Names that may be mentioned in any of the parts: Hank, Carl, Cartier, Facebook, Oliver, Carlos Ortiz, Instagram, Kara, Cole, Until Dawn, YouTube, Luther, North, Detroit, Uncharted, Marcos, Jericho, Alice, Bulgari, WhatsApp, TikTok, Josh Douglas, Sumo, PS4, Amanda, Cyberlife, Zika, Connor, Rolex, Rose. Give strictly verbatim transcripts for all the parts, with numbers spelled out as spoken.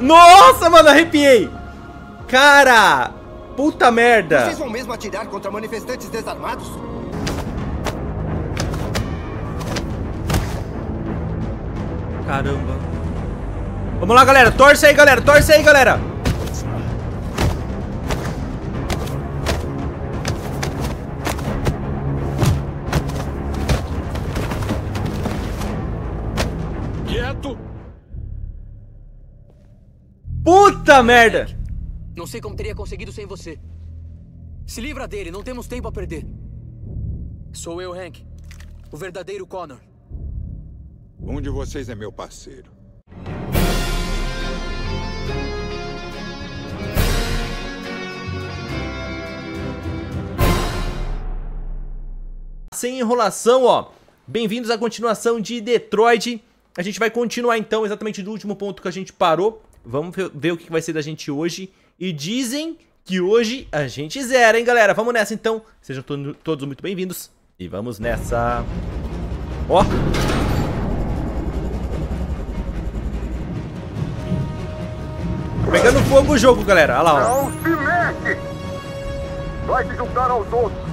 Nossa, mano, arrepiei. Cara, puta merda. Vocês vão mesmo atirar contra manifestantes desarmados? Caramba. Vamos lá, galera. Torce aí, galera. Torce aí, galera. Quieto. Puta merda. Não sei como teria conseguido sem você. Se livra dele. Não temos tempo a perder. Sou eu, Hank. O verdadeiro Connor. Um de vocês é meu parceiro. Sem enrolação, ó. Bem-vindos à continuação de Detroit. A gente vai continuar, então, exatamente do último ponto que a gente parou. Vamos ver o que vai ser da gente hoje. E dizem que hoje a gente zera, hein, galera? Vamos nessa, então. Sejam to- todos muito bem-vindos. E vamos nessa. Ó. Pegando fogo o jogo, galera. Olha lá, ó. Não se mexe! Vai se juntar aos outros.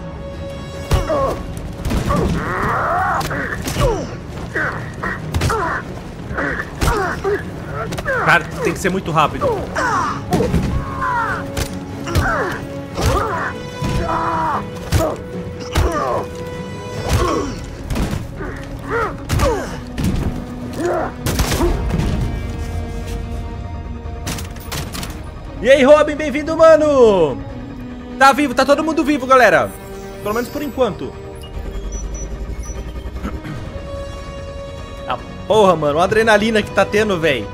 Cara, tem que ser muito rápido. E aí, Robin, bem-vindo, mano! Tá vivo, tá todo mundo vivo, galera. Pelo menos por enquanto. Ah, porra, mano, a adrenalina que tá tendo, velho.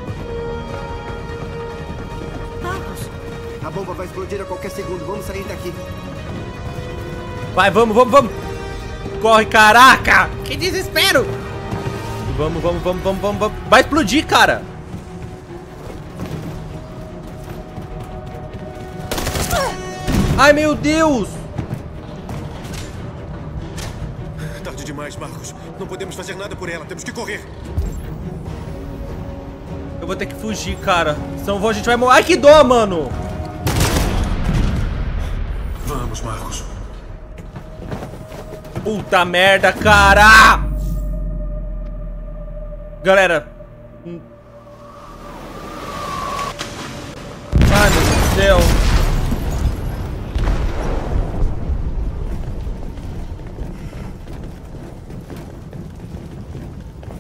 A bomba vai explodir a qualquer segundo, vamos sair daqui. Vai, vamos, vamos, vamos! Corre, caraca! Que desespero! Vamos, vamos, vamos, vamos, vamos, vamos. Vai explodir, cara! Ai, meu Deus! Tarde demais, Marcos. Não podemos fazer nada por ela. Temos que correr. Eu vou ter que fugir, cara. Senão a gente vai morrer. Ai, que dó, mano! Vamos, Marcos. Puta merda, cara! Galera. Ai, meu Deus.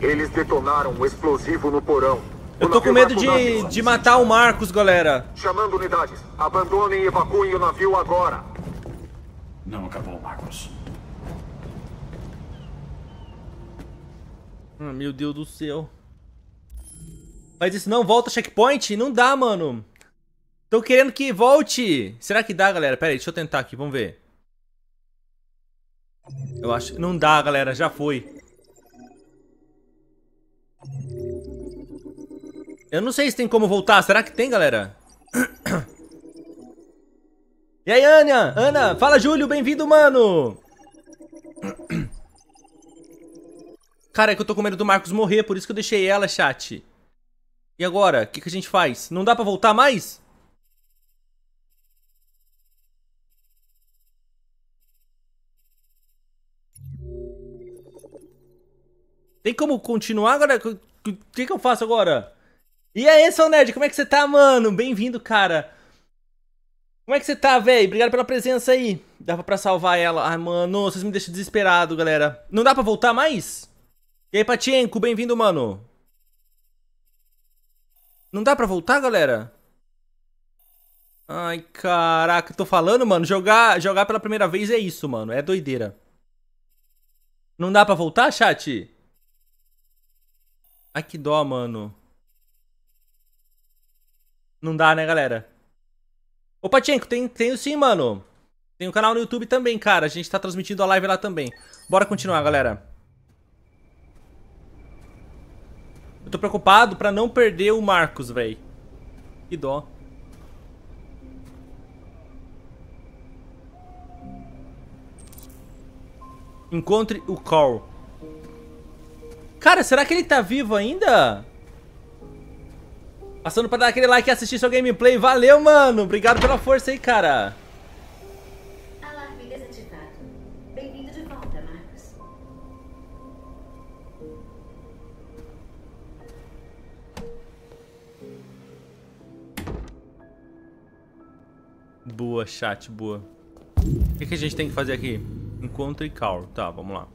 Eles detonaram um explosivo no porão. Eu tô com medo de, de matar o Marcos, galera. Chamando unidades. Abandonem e evacuem o navio agora. Não acabou, Marcos. Ah, meu Deus do céu. Mas isso não volta checkpoint? Não dá, mano. Tô querendo que volte. Será que dá, galera? Pera aí, deixa eu tentar aqui, vamos ver. Eu acho que não dá, galera. Já foi. Eu não sei se tem como voltar. Será que tem, galera? E aí, Ana? Ana, fala, Júlio. Bem-vindo, mano. Cara, é que eu tô com medo do Marcos morrer. Por isso que eu deixei ela, chat. E agora? O que, que a gente faz? Não dá pra voltar mais? Tem como continuar, galera? O que, que eu faço agora? E aí, seu nerd, como é que você tá, mano? Bem-vindo, cara. Como é que você tá, velho? Obrigado pela presença aí. Dava pra salvar ela. Ai, mano, vocês me deixam desesperado, galera. Não dá pra voltar mais? E aí, Patienko, bem-vindo, mano. Não dá pra voltar, galera? Ai, caraca, tô falando, mano. Jogar, jogar pela primeira vez é isso, mano. É doideira. Não dá pra voltar, chat? Ai, que dó, mano. Não dá, né, galera? Ô, Patienko, tem, tem sim, mano. Tem um canal no YouTube também, cara. A gente tá transmitindo a live lá também. Bora continuar, galera. Eu tô preocupado pra não perder o Marcos, velho. Que dó. Encontre o Carl. Cara, será que ele tá vivo ainda? Passando pra dar aquele like e assistir seu gameplay. Valeu, mano. Obrigado pela força aí, cara. Alarme desativado. Bem-vindo de volta, Marcos. Boa, chat, boa. O que, que a gente tem que fazer aqui? Encontre Carl. Tá, vamos lá.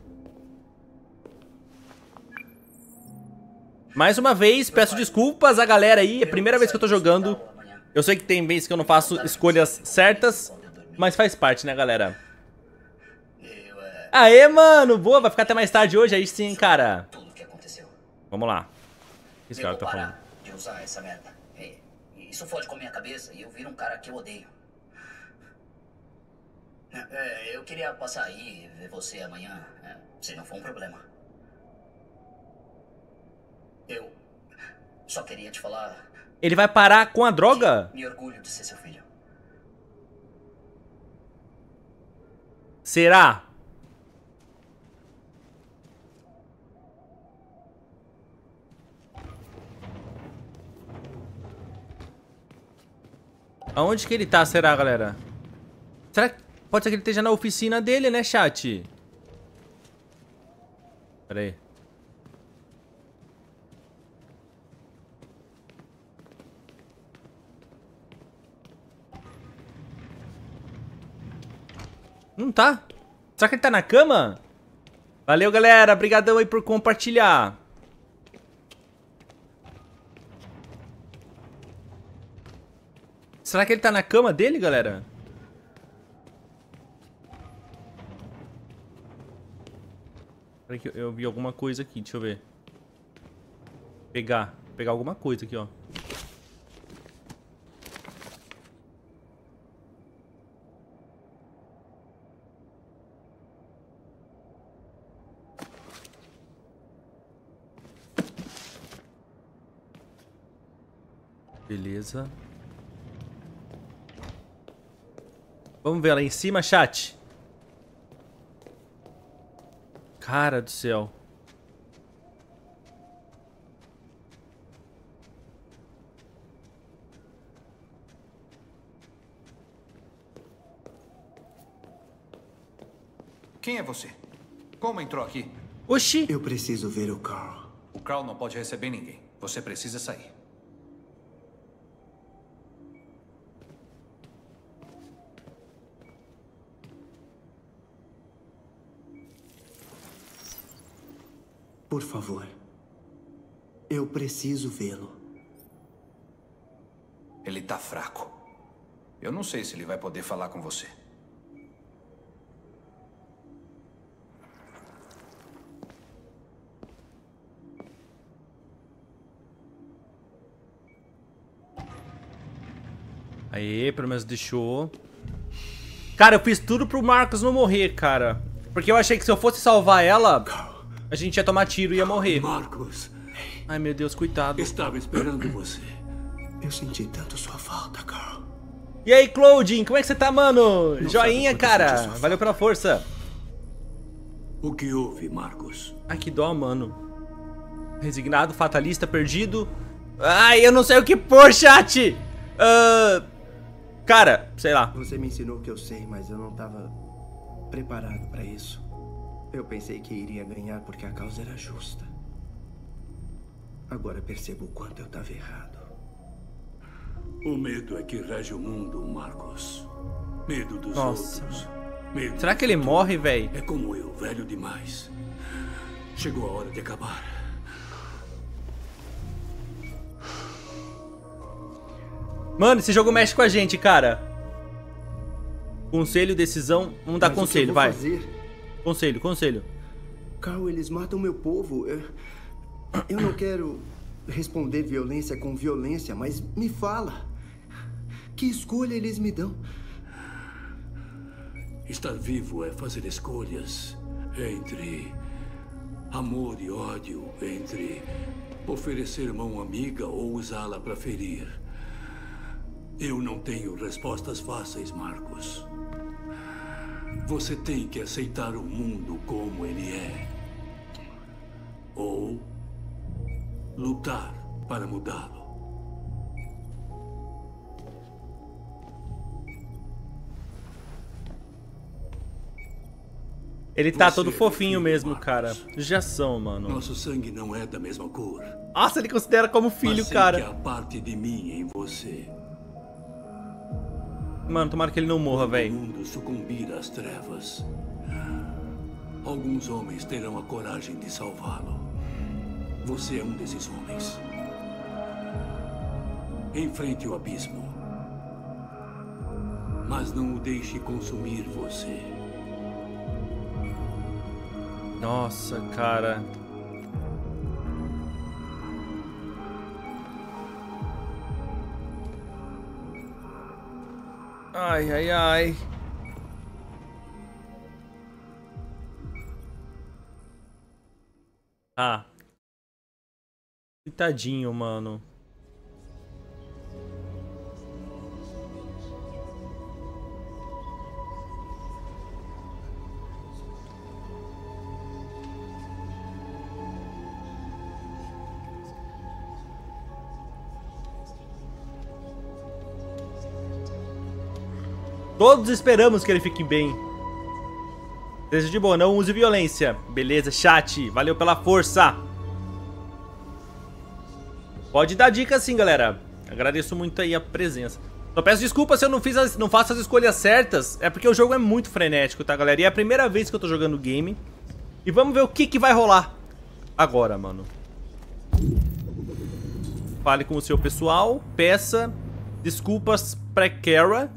Mais uma vez, peço desculpas à galera aí, é a primeira vez que eu tô jogando. Eu sei que tem vezes que eu não faço escolhas certas, mas faz parte, né, galera? Aê, mano, boa, vai ficar até mais tarde hoje, aí sim, cara. Vamos lá. O que esse cara tá falando? Isso fode com a minha cabeça e eu viro um cara que eu odeio. Eu queria passar aí e ver você amanhã, se não for um problema. Eu só queria te falar... Ele vai parar com a droga? Me orgulho de ser seu filho. Será? Aonde que ele tá, será, galera? Será que... Pode ser que ele esteja na oficina dele, né, chat? Pera aí. Não tá? Será que ele tá na cama? Valeu, galera. Obrigadão aí por compartilhar. Será que ele tá na cama dele, galera? Peraí que eu, eu vi alguma coisa aqui. Deixa eu ver. Pegar. Pegar alguma coisa aqui, ó. Beleza. Vamos ver lá em cima, chat. Cara do céu. Quem é você? Como entrou aqui? Oxi. Eu preciso ver o Carl. O Carl não pode receber ninguém. Você precisa sair. Por favor, eu preciso vê-lo. Ele tá fraco. Eu não sei se ele vai poder falar com você. Aê, pelo menos deixou. Cara, eu fiz tudo pro Marcos não morrer, cara. Porque eu achei que se eu fosse salvar ela... A gente ia tomar tiro e ia morrer. Marcos. Ai, meu Deus, coitado. Estava esperando você. Eu senti tanto sua falta, Carl. E aí, Claudinho, como é que você tá, mano? Não Joinha, cara. Valeu pela força. O que houve, Marcos? Ai, que dó, mano. Resignado, fatalista, perdido. Ai, eu não sei o que pôr, chat. Uh, cara, sei lá. Você me ensinou o que eu sei, mas eu não tava preparado pra isso. Eu pensei que iria ganhar porque a causa era justa. Agora percebo o quanto eu estava errado. O medo é que rege o mundo, Marcos. Medo dos Nossa. outros. Medo Será que ele morre, velho? É como eu, velho demais. Chegou a hora de acabar. Mano, esse jogo mexe com a gente, cara. Conselho, decisão. Vamos dar Mas conselho, vai. Fazer? Conselho, conselho. Carl, eles matam meu povo. Eu, eu não quero responder violência com violência, mas me fala. Que escolha eles me dão? Estar vivo é fazer escolhas entre amor e ódio, entre oferecer mão amiga ou usá-la para ferir. Eu não tenho respostas fáceis, Marcos. Você tem que aceitar o mundo como ele é. Ou lutar para mudá-lo. Ele tá Você todo fofinho é mesmo, Marcos. Cara. Já são, mano. Nosso sangue não é da mesma cor. Nossa, ele considera como filho, mas sei cara. Que há parte de mim em você. Mano, tomara que ele não morra, velho. O mundo sucumbir às trevas. Alguns homens terão a coragem de salvá-lo. Você é um desses homens. Enfrente o abismo. Mas não o deixe consumir você. Nossa, cara. Ai, ai, ai. Ah. Coitadinho, mano. Todos esperamos que ele fique bem. Desejo de boa, não use violência. Beleza, chat. Valeu pela força. Pode dar dica sim, galera. Agradeço muito aí a presença. Só peço desculpa se eu não, fiz as, não faço as escolhas certas. É porque o jogo é muito frenético, tá, galera? E é a primeira vez que eu tô jogando o game. E vamos ver o que, que vai rolar agora, mano. Fale com o seu pessoal. Peça desculpas pra Kara.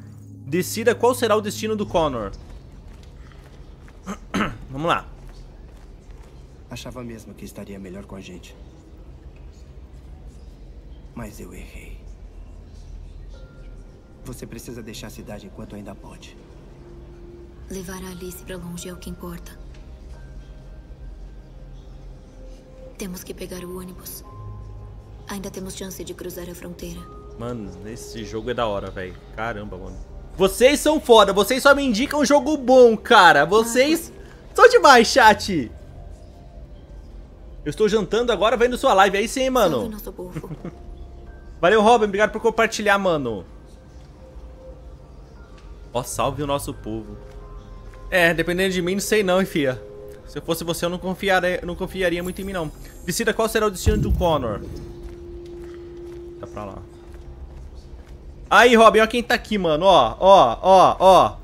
Decida qual será o destino do Connor. Vamos lá. Achava mesmo que estaria melhor com a gente. Mas eu errei. Você precisa deixar a cidade enquanto ainda pode. Levar a Alice pra longe é o que importa. Temos que pegar o ônibus. Ainda temos chance de cruzar a fronteira. Mano, esse jogo é da hora, velho. Caramba, mano. Vocês são foda, vocês só me indicam jogo bom, cara. Vocês são demais, chat. Eu estou jantando agora, vendo sua live aí sim, mano. Valeu, Robin, obrigado por compartilhar, mano. Ó, salve o nosso povo. É, dependendo de mim, não sei não, hein, fia. Se eu fosse você, eu não confiaria, não confiaria muito em mim, não. Decida qual será o destino do Connor. Tá pra lá. Aí, Robin, ó quem tá aqui, mano, ó, ó, ó, ó.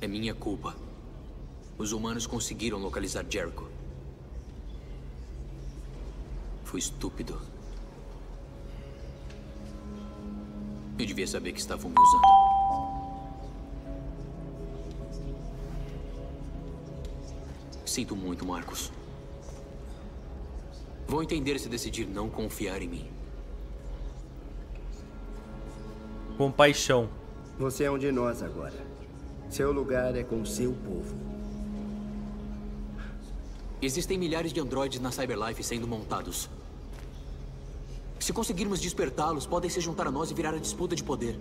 É minha culpa. Os humanos conseguiram localizar Jericho. Fui estúpido. Eu devia saber que estavam me usando. Sinto muito, Marcos. Vou entender se decidir não confiar em mim. Compaixão. Você é um de nós agora. Seu lugar é com seu povo. Existem milhares de androides na Cyberlife sendo montados. Se conseguirmos despertá-los, podem se juntar a nós e virar a disputa de poder.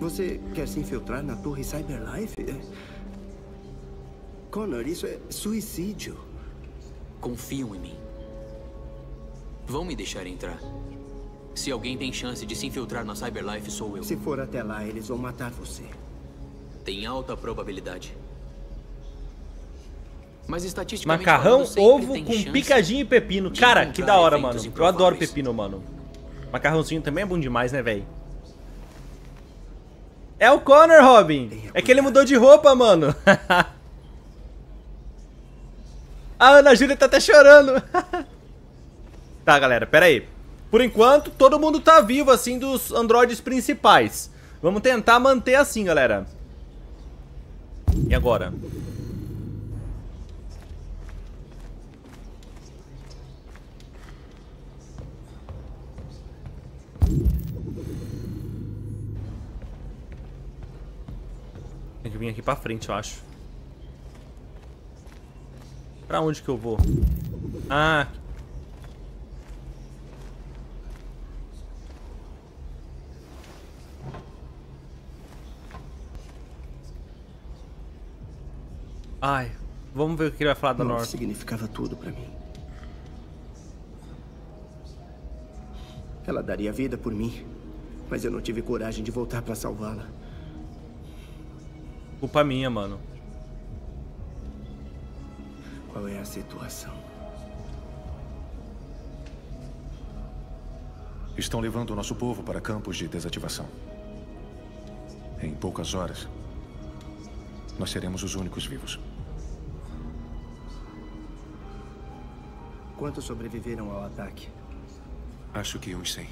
Você quer se infiltrar na torre Cyberlife? Connor, isso é suicídio. Confiam em mim. Vão me deixar entrar. Se alguém tem chance de se infiltrar na Cyberlife, sou eu. Se for até lá, eles vão matar você. Tem alta probabilidade. Mas estatisticamente... Macarrão, ovo com picadinho e pepino. Cara, que da hora, mano. Eu adoro pepino, mano. Macarrãozinho também é bom demais, né, velho? É o Connor, Robin. É que ele mudou de roupa, mano. A Ana Júlia tá até chorando. Tá, galera, pera aí. Por enquanto, todo mundo tá vivo, assim, dos androides principais. Vamos tentar manter assim, galera. E agora? Tem que vir aqui pra frente, eu acho. Pra onde que eu vou? Ah... Ai, vamos ver o que ele vai falar da North. Significava tudo pra mim. Ela daria vida por mim, mas eu não tive coragem de voltar pra salvá-la. Culpa minha, mano. Qual é a situação? Estão levando o nosso povo para campos de desativação. Em poucas horas, nós seremos os únicos vivos. Quantos sobreviveram ao ataque? Acho que uns cem.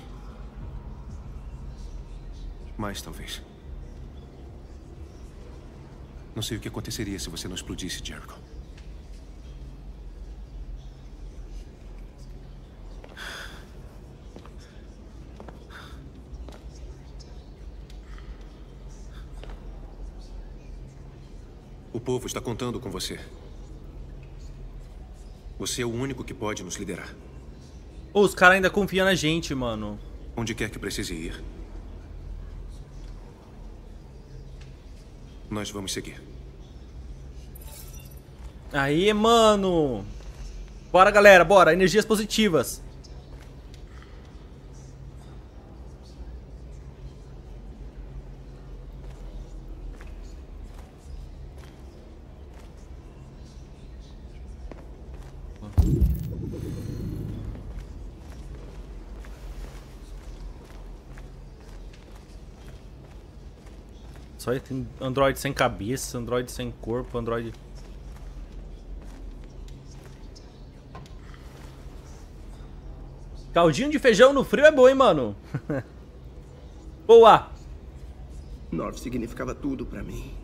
Mais, talvez. Não sei o que aconteceria se você não explodisse, Jericho. O povo está contando com você. Você é o único que pode nos liderar. Oh, os caras ainda confiam na gente, mano. Onde quer que precise ir, nós vamos seguir. Aí, mano. Bora, galera, bora. Energias positivas. Só tem Android sem cabeça, Android sem corpo, Android... Caldinho de feijão no frio é bom, hein, mano? Boa! North significava tudo pra mim.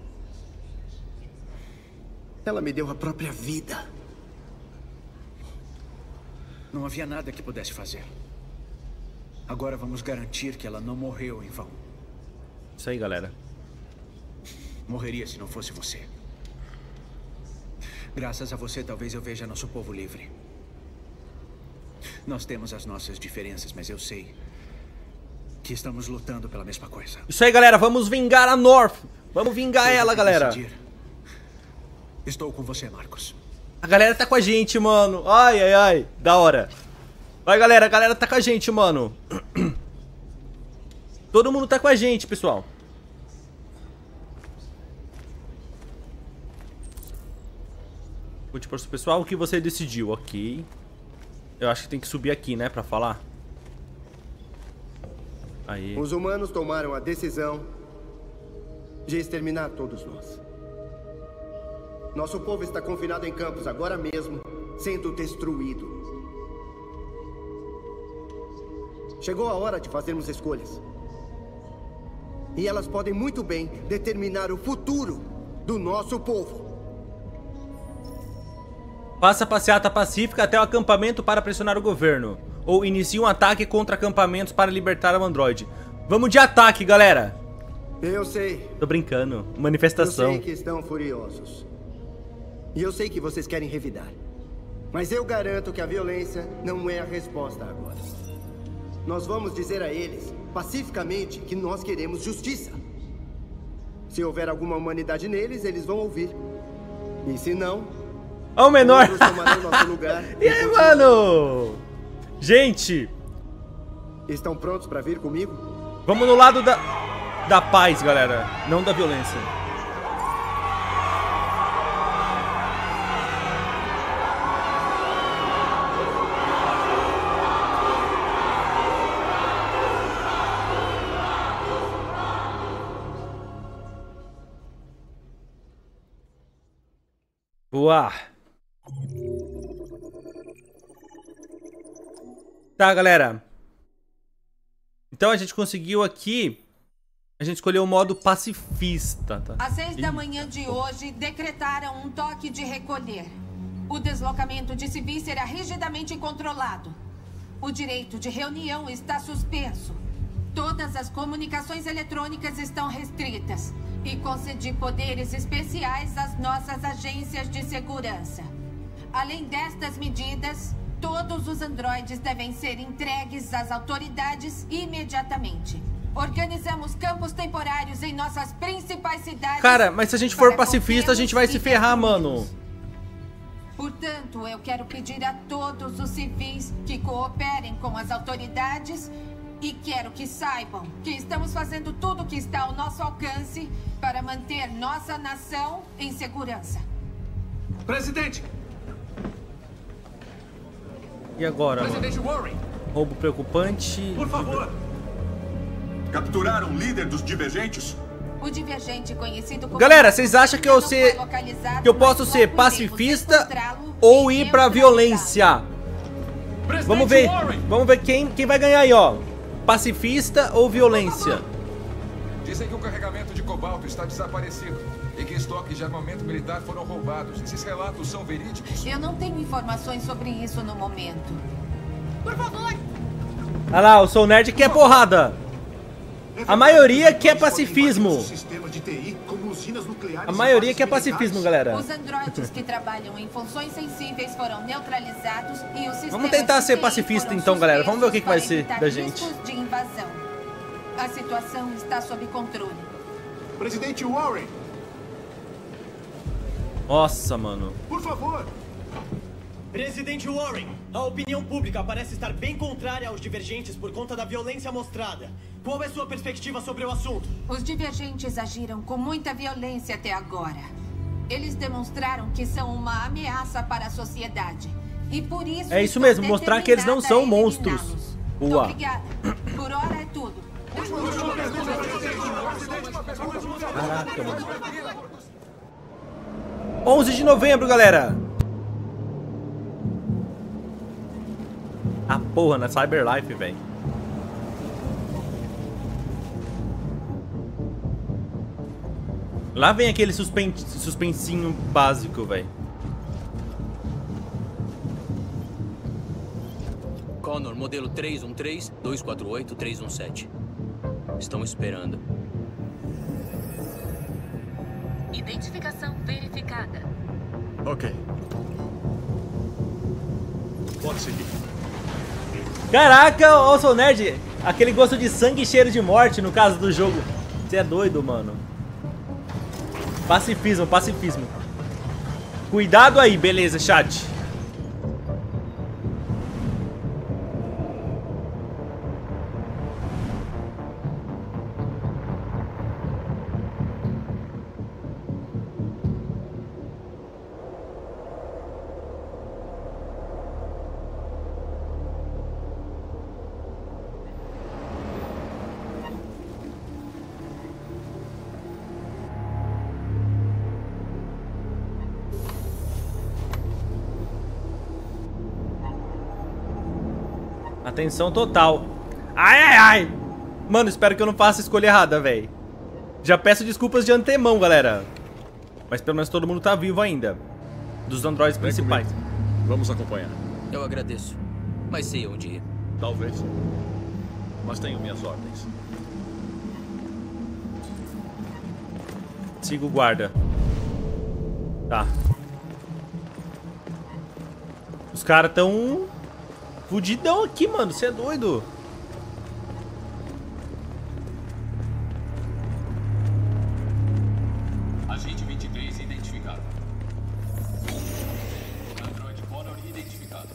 Ela me deu a própria vida. Não havia nada que pudesse fazer. Agora vamos garantir que ela não morreu em vão. Isso aí, galera. Morreria se não fosse você. Graças a você, talvez eu veja nosso povo livre. Nós temos as nossas diferenças, mas eu sei que estamos lutando pela mesma coisa. Isso aí, galera. Vamos vingar a North. Vamos vingar ela, galera. Estou com você, Marcos. A galera tá com a gente, mano. Ai, ai, ai. Da hora. Vai, galera. A galera tá com a gente, mano. Todo mundo tá com a gente, pessoal. Tipo, pessoal, o que você decidiu? Ok. Eu acho que tem que subir aqui, né? Pra falar. Aí. Os humanos tomaram a decisão de exterminar todos nós. Nosso povo está confinado em campos agora mesmo, sendo destruído. Chegou a hora de fazermos escolhas. E elas podem muito bem determinar o futuro do nosso povo. Faça passeata pacífica até o acampamento para pressionar o governo. Ou inicie um ataque contra acampamentos para libertar o androide. Vamos de ataque, galera! Eu sei. Tô brincando. Manifestação. Eu sei que estão furiosos. E eu sei que vocês querem revidar. Mas eu garanto que a violência não é a resposta agora. Nós vamos dizer a eles, pacificamente, que nós queremos justiça. Se houver alguma humanidade neles, eles vão ouvir. E se não... Olha o menor. E aí, mano? Gente. Estão prontos pra vir comigo? Vamos no lado da, da paz, galera. Não da violência. Boa. Tá, galera. Então a gente conseguiu aqui. A gente escolheu o modo pacifista, tá? Às seis da manhã de hoje, decretaram um toque de recolher. O deslocamento de civis será rigidamente controlado. O direito de reunião está suspenso. Todas as comunicações eletrônicas estão restritas. E concedi poderes especiais às nossas agências de segurança. Além destas medidas... Todos os androides devem ser entregues às autoridades imediatamente. Organizamos campos temporários em nossas principais cidades... Cara, mas se a gente for pacifista, a gente vai se ferrar, mano. Portanto, eu quero pedir a todos os civis que cooperem com as autoridades E quero que saibam que estamos fazendo tudo o que está ao nosso alcance para manter nossa nação em segurança. Presidente! E agora, Presidente Warren? Roubo preocupante... Por favor! Capturaram o líder dos divergentes? O divergente conhecido como... Galera, vocês acham que eu, ser, que eu posso ser pacifista ou ir pra violência? Presidente vamos ver, Warren. vamos ver quem, quem vai ganhar aí, ó. Pacifista ou violência? Dizem que o carregamento de cobalto está desaparecido e que estoques de armamento militar foram roubados. Esses relatos são verídicos? Eu não tenho informações sobre isso no momento. Por favor! Ah lá, eu sou o nerd que é porrada. A maioria quer pacifismo. A maioria quer pacifismo, galera. Os androides que trabalham em funções sensíveis foram neutralizados e os sistemas... Vamos tentar ser pacifista então, galera. Vamos ver o que, que vai ser da gente. De invasão. A situação está sob controle. Presidente Warren. Nossa, mano. Por favor. Presidente Warren, a opinião pública parece estar bem contrária aos divergentes por conta da violência mostrada. Qual é sua perspectiva sobre o assunto? Os divergentes agiram com muita violência até agora. Eles demonstraram que são uma ameaça para a sociedade. E por isso... É isso mesmo, mostrar que eles não são monstros. Boa. Obrigada. Por hora é tudo. Caraca, mano. onze de novembro, galera. Ah, porra, na Cyberlife, velho. Lá vem aquele suspen... suspensinho básico, velho. Connor, modelo três um três, dois quatro oito, três um sete. Estão esperando. Identificação verificada. Ok. Pode seguir. Caraca, ô seu nerd! Aquele gosto de sangue e cheiro de morte no caso do jogo. Você é doido, mano. Pacifismo, pacifismo. Cuidado aí, beleza, chat. Atenção total. Ai, ai, ai. Mano, espero que eu não faça a escolha errada, velho. Já peço desculpas de antemão, galera. Mas pelo menos todo mundo tá vivo ainda. Dos androides principais. Vamos acompanhar. Eu agradeço. Mas sei onde ir. Talvez. Mas tenho minhas ordens. Sigo o guarda. Tá. Os caras tão... Fudidão aqui, mano. Você é doido. Agente vinte e três identificado. Android Connor identificado.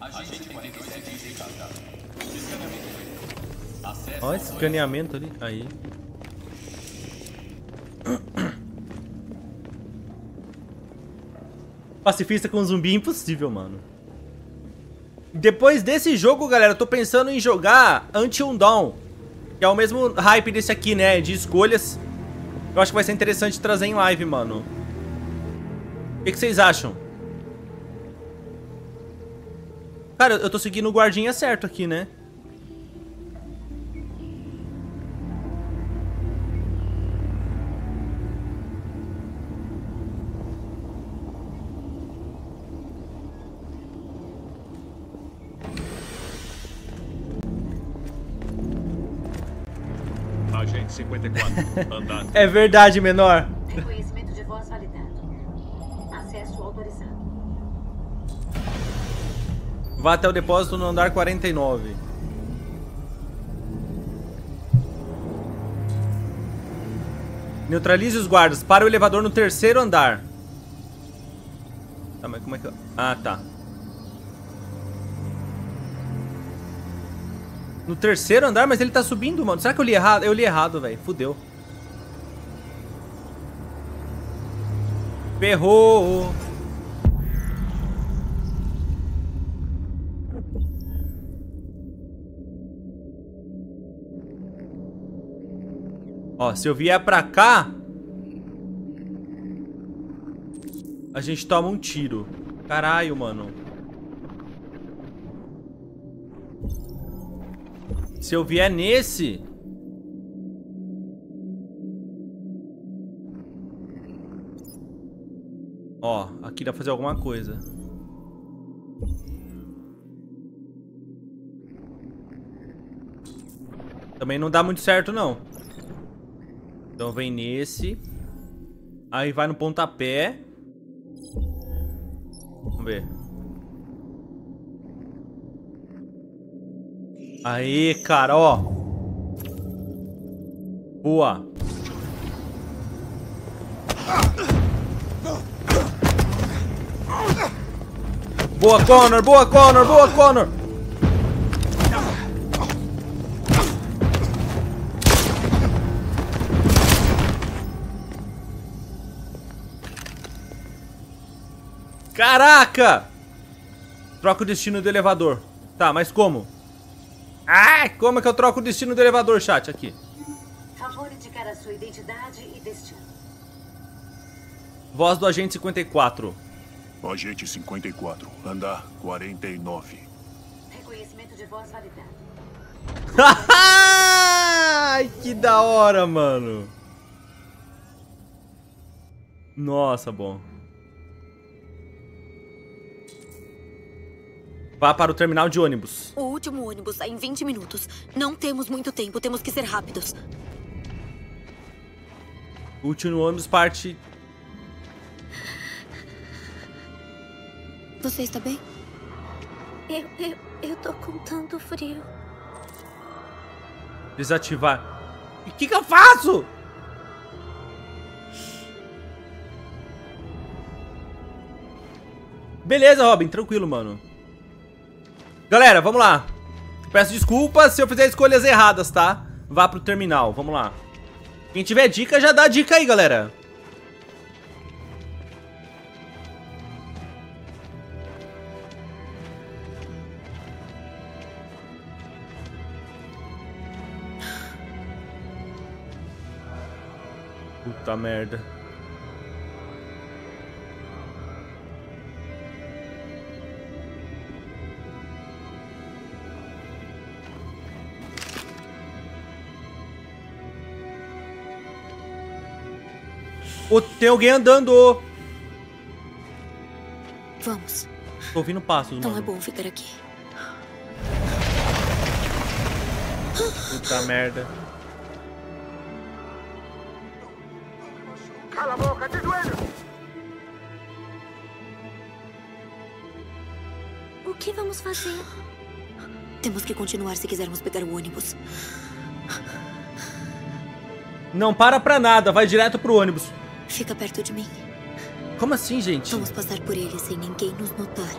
Agente quarenta e sete identificado. Escaneamento. Olha esse escaneamento ali. Aí. Pacifista com zumbi é impossível, mano. Depois desse jogo, galera, eu tô pensando em jogar Until Dawn, que é o mesmo hype desse aqui, né, de escolhas. Eu acho que vai ser interessante trazer em live, mano. O que, que vocês acham? Cara, eu tô seguindo o guardinha certo aqui, né? cinquenta e quatro, andar. É verdade, menor. Reconhecimento de voz validado. Acesso autorizado. Vá até o depósito no andar quarenta e nove. Neutralize os guardas. Para o elevador no terceiro andar. Tá, mas como é que eu... Ah, tá. No terceiro andar, mas ele tá subindo, mano. Será que eu li errado? Eu li errado, velho. Fudeu. Ferrou. Ó, se eu vier pra cá, a gente toma um tiro. Caralho, mano. Se eu vier nesse... Ó, aqui dá pra fazer alguma coisa. Também não dá muito certo, não. Então vem nesse. Aí vai no pontapé. Vamos ver. Aê, cara, ó. Boa. Boa, Connor, boa, Connor, boa, Connor. Caraca! Troca o destino do elevador. Tá, mas como? Ah, como é que eu troco o destino do elevador, chat? Aqui. Favor indicar a sua identidade e destino. Voz do agente cinquenta e quatro. Agente cinquenta e quatro, andar quarenta e nove. Reconhecimento de voz validado. Ai, que da hora, mano. Nossa, bom. Vá para o terminal de ônibus. O último ônibus sai em vinte minutos. Não temos muito tempo, temos que ser rápidos. O último ônibus parte... Você está bem? Eu, eu, eu tô com tanto frio. Desativar. E o que que eu faço? Beleza, Robin, tranquilo, mano. Galera, vamos lá. Peço desculpas se eu fizer escolhas erradas, tá? Vá pro terminal, vamos lá. Quem tiver dica, já dá a dica aí, galera. Puta merda. Oh, tem alguém andando. Vamos. Tô ouvindo passos, mano. Não é bom ficar aqui. Puta merda. Cala a boca, de joelho. O que vamos fazer? Temos que continuar se quisermos pegar o ônibus. Não para pra nada, vai direto pro ônibus. Fica perto de mim. Como assim, gente? Vamos passar por ele sem ninguém nos notar.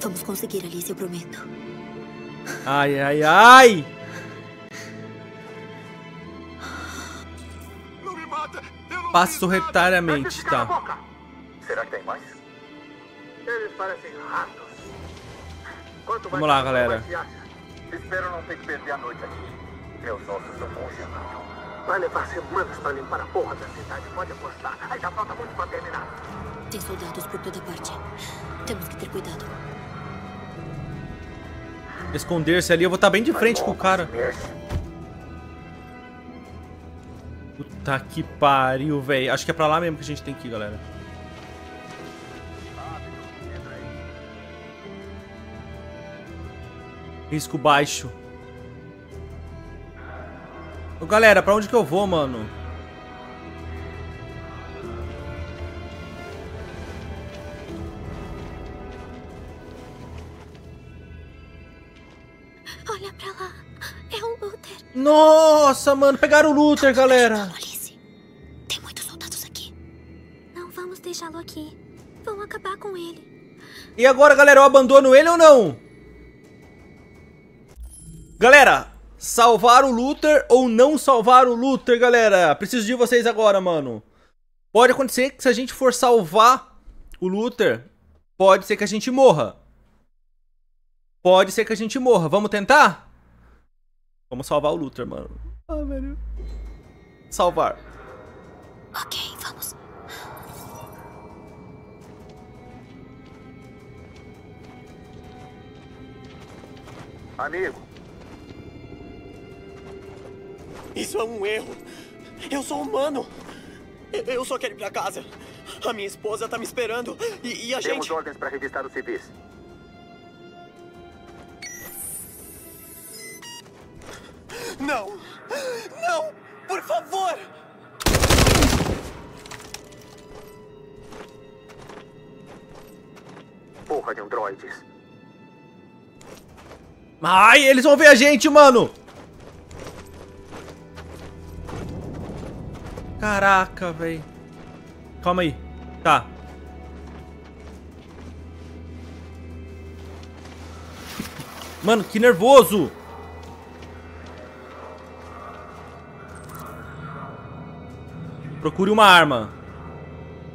Vamos conseguir, Alice, eu prometo. Ai, ai, ai! Não me mata! Eu não passo retariamente, tá? Será que tem mais? Eles parecem ratos. Quanto vamos lá, galera. Espero não ter que perder a noite aqui. Meus ossos são congelados. Vai levar semanas pra limpar a porra da cidade, pode apostar. Ainda falta muito pra terminar. Tem soldados por toda parte. Temos que ter cuidado. Esconder-se ali, eu vou estar bem de frente com o cara. Puta que pariu, velho. Acho que é pra lá mesmo que a gente tem que ir, galera. Risco baixo. Ô, galera, pra onde que eu vou, mano? Olha pra lá. É o Luther. Nossa, mano. Pegaram o Luther, não, galera. Alice. Tem muitos soldados aqui. Não vamos deixá-lo aqui. Vão acabar com ele. E agora, galera, eu abandono ele ou não? Galera, salvar o Luther ou não salvar o Luther, galera? Preciso de vocês agora, mano. Pode acontecer que se a gente for salvar o Luther, pode ser que a gente morra. Pode ser que a gente morra. Vamos tentar? Vamos salvar o Luther, mano. Ah, velho. Salvar. Ok, vamos. Amigo. Isso é um erro. Eu sou humano. Eu só quero ir pra casa. A minha esposa tá me esperando. E, e a Temos gente... Temos ordens pra revistar os civis. Não! Não! Por favor! Porra de androides. Ai, eles vão ver a gente, mano! Caraca, velho. Calma aí. Tá. Mano, que nervoso! Procure uma arma.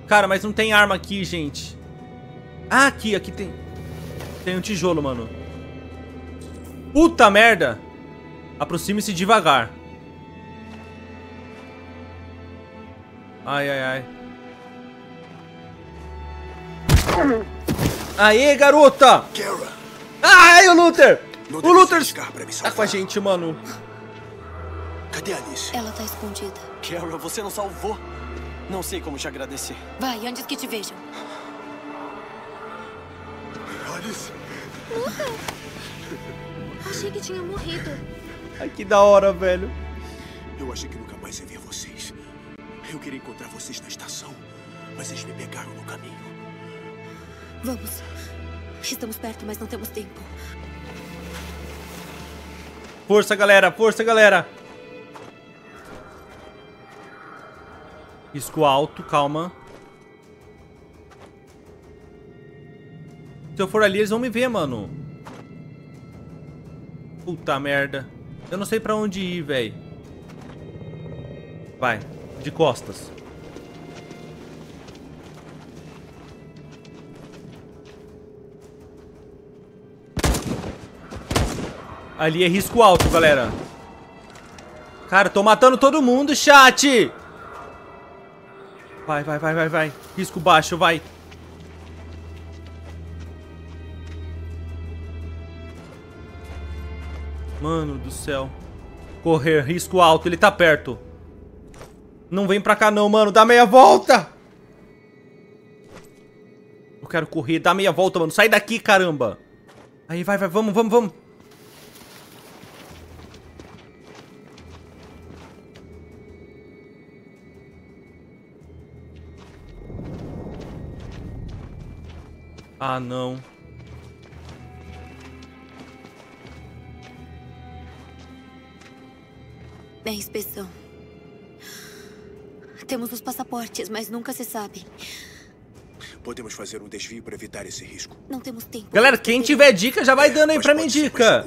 Cara, mas não tem arma aqui, gente. Ah, aqui, aqui tem. Tem um tijolo, mano. Puta merda. Aproxime-se devagar. Ai, ai, ai. Aê, garota! Kara. Ai, o Luther! Luther o Luther tá com a gente, mano. Cadê a Alice? Ela tá escondida. Kara, você não salvou. Não sei como te agradecer. Vai, antes que te vejam. Alice! Luther! Achei que tinha morrido. Ai, que da hora, velho. Eu achei que nunca mais ia ver vocês. Eu queria encontrar vocês na estação, mas eles me pegaram no caminho. Vamos. Estamos perto, mas não temos tempo. Força, galera! Força, galera! Risco alto, calma. Se eu for ali, eles vão me ver, mano. Puta merda. Eu não sei pra onde ir, velho. Vai. De costas. Ali é risco alto, galera. Cara, tô matando todo mundo, chat. Vai, vai, vai, vai, vai. Risco baixo, vai. Mano do céu. Correr, risco alto, ele tá perto. Não vem pra cá não, mano. Dá meia volta! Eu quero correr. Dá meia volta, mano. Sai daqui, caramba. Aí, vai, vai. Vamos, vamos, vamos. Ah, não. É inspeção. Temos os passaportes, mas nunca se sabe. Podemos fazer um desvio para evitar esse risco. Não temos tempo. Galera, quem tiver dica já vai dando aí pra mim dica.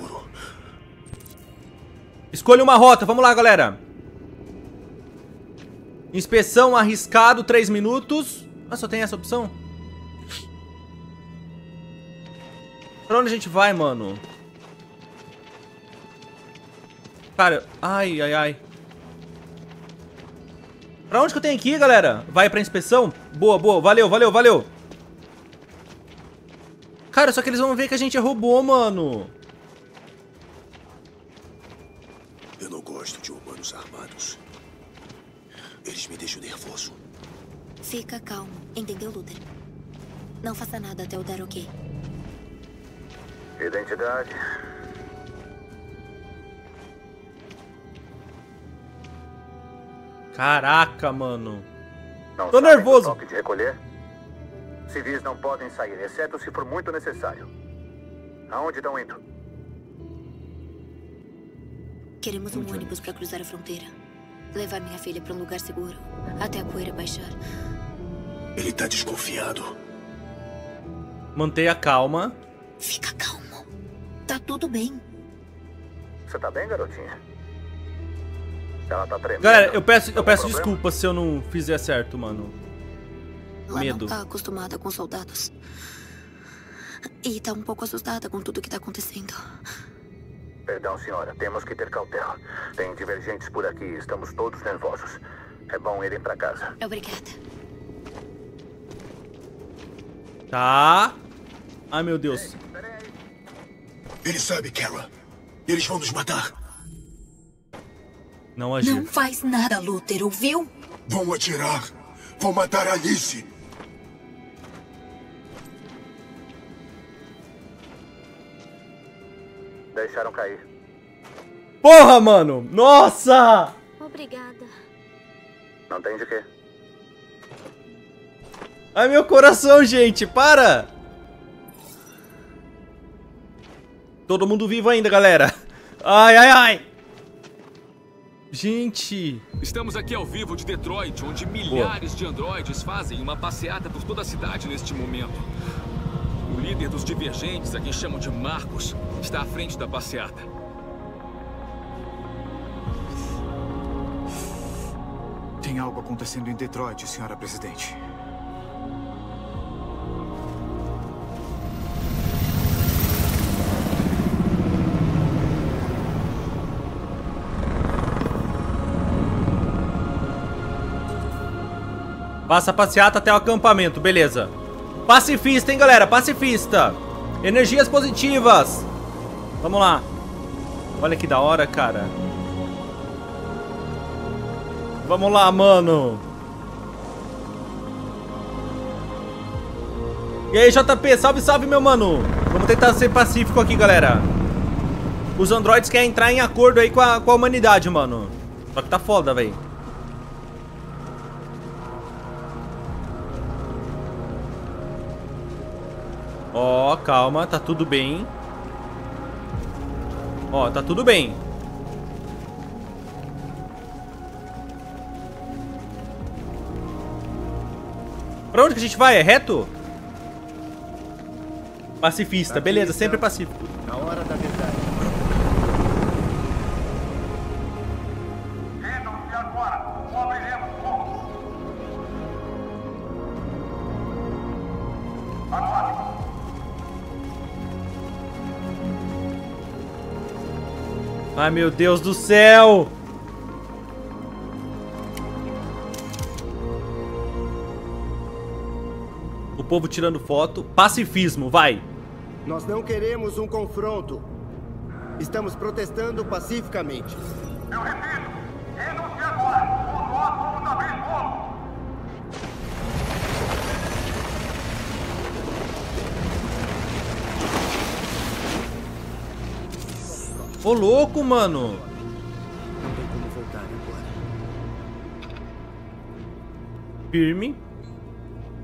Escolha uma rota, vamos lá, galera. Inspeção arriscado, três minutos. Ah, só tem essa opção? Pra onde a gente vai, mano? Cara, ai, ai, ai. Pra onde que eu tenho que ir, galera? Vai pra inspeção? Boa, boa. Valeu, valeu, valeu. Cara, só que eles vão ver que a gente é robô, mano. Eu não gosto de humanos armados. Eles me deixam nervoso. Fica calmo. Entendeu, Luther? Não faça nada até eu dar ok. Identidade. Caraca, mano. Não tô nervoso. Toque de recolher. Civis não podem sair, exceto se for muito necessário. Aonde estão indo? Queremos um Entendi. ônibus para cruzar a fronteira. Levar minha filha para um lugar seguro, até a poeira baixar. Ele tá desconfiado. Mantenha a calma. Fica calmo. Tá tudo bem. Você tá bem, garotinha? Ela tá tremendo. Galera, eu peço, eu peço desculpas se eu não fizer certo, mano. Ela Medo. Ela não tá acostumada com soldados. E tá um pouco assustada com tudo que tá acontecendo. Perdão, senhora. Temos que ter cautela. Tem divergentes por aqui. Estamos todos nervosos. É bom irem pra casa. Obrigada. Tá. Ai, meu Deus. Ele sabe, Kara. Eles vão nos matar. Não agir. Não faz nada, Luther, ouviu? Vão atirar. Vão matar Alice. Deixaram cair. Porra, mano! Nossa! Obrigada. Não tem de quê. Ai, meu coração, gente! Para! Todo mundo vivo ainda, galera. Ai, ai, ai! Gente! Estamos aqui ao vivo de Detroit, onde milhares Boa. de androides fazem uma passeada por toda a cidade neste momento. O líder dos divergentes, a quem chamam de Marcos, está à frente da passeata. Tem algo acontecendo em Detroit, senhora presidente. Passa a passeata até o acampamento, beleza. Pacifista, hein, galera? Pacifista. Energias positivas. Vamos lá. Olha que da hora, cara. Vamos lá, mano. E aí, J P? Salve, salve, meu mano. Vamos tentar ser pacífico aqui, galera. Os androides querem entrar em acordo aí com a, com a humanidade, mano. Só que tá foda, velho. Ó, oh, calma, tá tudo bem. Ó, oh, tá tudo bem. Pra onde que a gente vai? É reto? Pacifista, beleza, sempre pacífico. Na hora da verdade. Venham-se agora, abriremos fogo. Agora. Ai, meu Deus do céu! O povo tirando foto. Pacifismo, vai! Nós não queremos um confronto. Estamos protestando pacificamente. Eu repito, venham-se agora. Ou nós vamos abrir fogo. Ô, louco, mano. Não tem como voltar agora. Firme.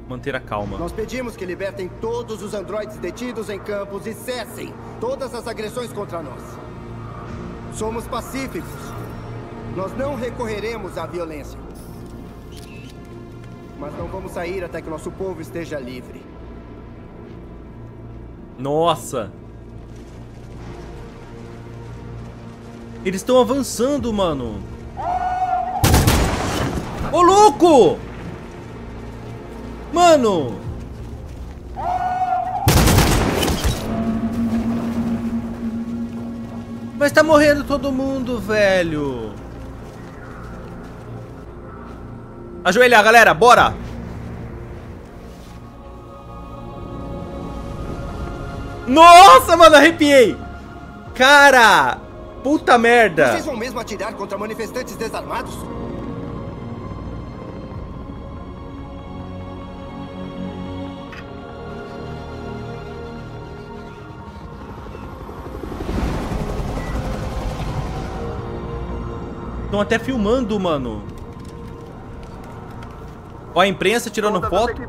Manter a calma. Nós pedimos que libertem todos os androides detidos em campos e cessem todas as agressões contra nós. Somos pacíficos. Nós não recorreremos à violência. Mas não vamos sair até que nosso povo esteja livre. Nossa. Eles estão avançando, mano. Ô, louco! Mano! Mas tá morrendo todo mundo, velho. Ajoelhar, galera, bora! Nossa, mano, arrepiei! Cara! Puta merda! Vocês vão mesmo atirar contra manifestantes desarmados? Estão até filmando, mano. Ó, a imprensa tirando foto.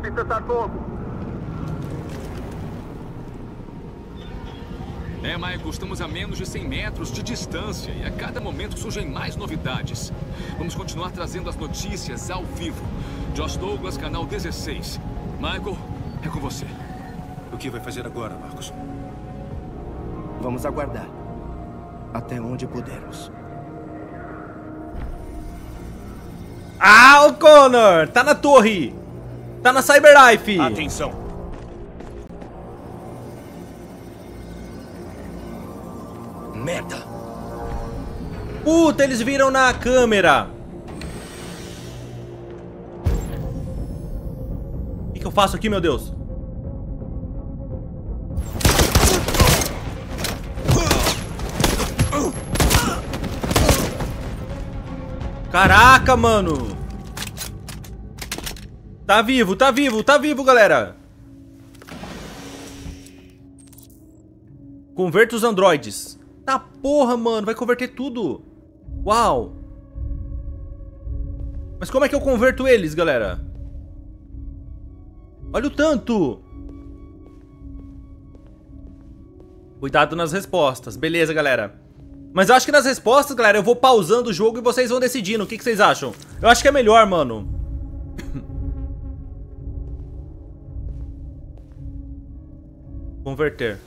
É, Michael, estamos a menos de cem metros de distância e a cada momento surgem mais novidades. Vamos continuar trazendo as notícias ao vivo. Josh Douglas, canal dezesseis. Michael, é com você. O que vai fazer agora, Marcos? Vamos aguardar. até onde pudermos. Ah, o Connor! Tá na torre! Tá na Cyberlife! Atenção! Merda! Puta, eles viram na câmera! O que, que eu faço aqui, meu Deus? Caraca, mano! Tá vivo, tá vivo, tá vivo, galera! Converta os androides. Tá porra, mano, vai converter tudo. Uau! Mas como é que eu converto eles, galera? Olha o tanto! Cuidado nas respostas, beleza, galera. Mas eu acho que nas respostas, galera, eu vou pausando o jogo e vocês vão decidindo. O que, que vocês acham? Eu acho que é melhor, mano. Converter.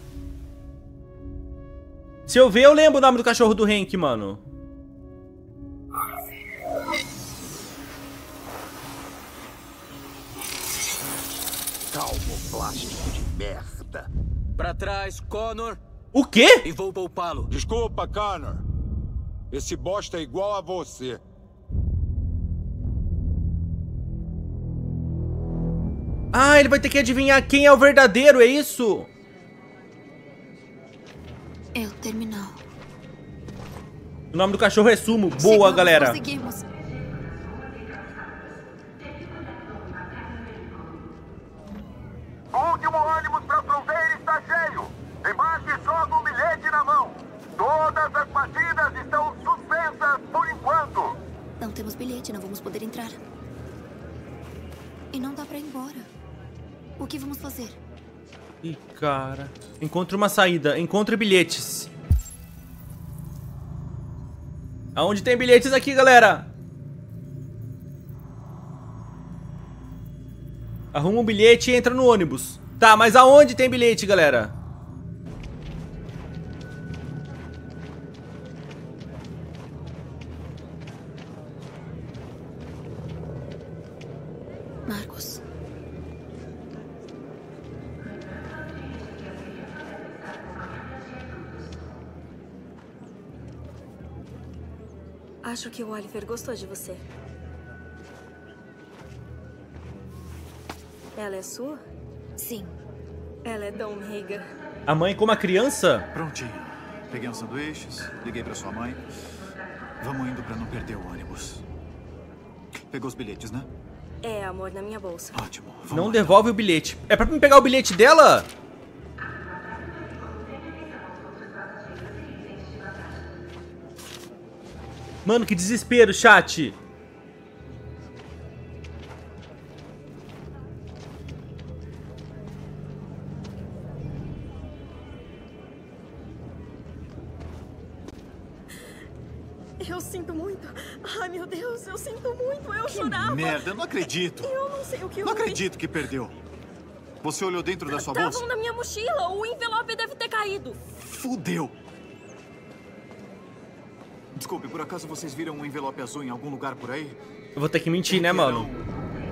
Se eu ver, eu lembro o nome do cachorro do Hank, mano. Calmo, plástico de merda. Pra trás, Connor. O quê? E vou poupá-lo. Desculpa, Connor. Esse bosta é igual a você. Ah, ele vai ter que adivinhar quem é o verdadeiro, é isso? É o terminal. O nome do cachorro é Sumo. Boa, chegamos, galera. Conseguimos. Último ônibus pra fronteira está cheio. Embarque só com o bilhete na mão. Todas as partidas estão suspensas por enquanto. Não temos bilhete, não vamos poder entrar. E não dá pra ir embora. O que vamos fazer? Ih, cara. Encontre uma saída. Encontre bilhetes. Aonde tem bilhetes aqui, galera? Arruma um bilhete e entra no ônibus. Tá, mas aonde tem bilhete, galera? Acho que o Oliver gostou de você. Ela é sua? Sim. Ela é Dom Hager. A mãe como a criança? Prontinho. Peguei uns sanduíches, liguei pra sua mãe. Vamos indo pra não perder o ônibus. Pegou os bilhetes, né? É, amor, na minha bolsa. Ótimo. Não devolve o bilhete. É pra me pegar o bilhete dela? Mano, que desespero, chat. Eu sinto muito. Ai, meu Deus, eu sinto muito. Eu que chorava. Merda, eu não acredito. Eu não sei o que eu... Não acredito que perdeu. Você olhou dentro da sua bolsa? Estavam na minha mochila. O envelope deve ter caído. Fudeu. Desculpe, por acaso vocês viram um envelope azul em algum lugar por aí? Eu vou ter que mentir, né, mano?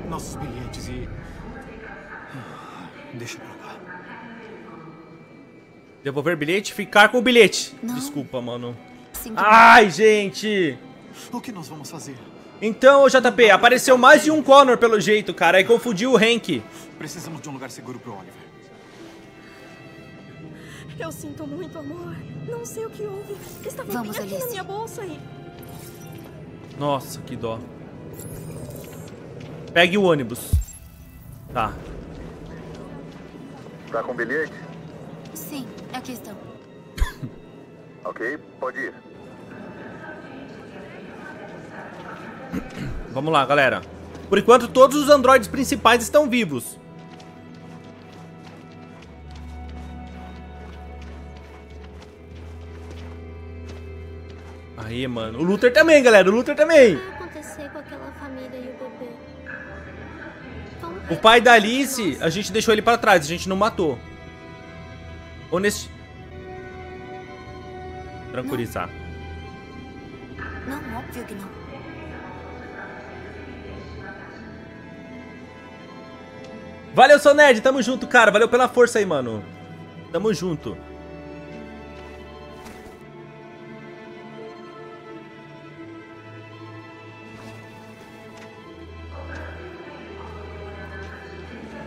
Nossos bilhetes e... Deixa pra cá. Devolver bilhete, ficar com o bilhete. Não. Desculpa, mano. Sim, ai, gente! O que nós vamos fazer? Então, J P, apareceu mais de um Connor pelo jeito, cara. E confundiu o Hank. Precisamos de um lugar seguro pro Oliver. Eu sinto muito, amor. Não sei o que houve. Estava bem aqui na minha bolsa e... Nossa, que dó. Pegue o ônibus. Tá. Tá com bilhete? Sim, aqui estão. Ok, pode ir. Vamos lá, galera. Por enquanto, todos os androides principais estão vivos. Aí, mano. O Luther também, galera. O Luther também. O que vai acontecer com aquela família e o bebê? O pai da Alice, a gente deixou ele pra trás. A gente não matou. Honest... tranquilizar. Não, não, óbvio que não. Valeu, seu nerd. Tamo junto, cara. Valeu pela força aí, mano. Tamo junto.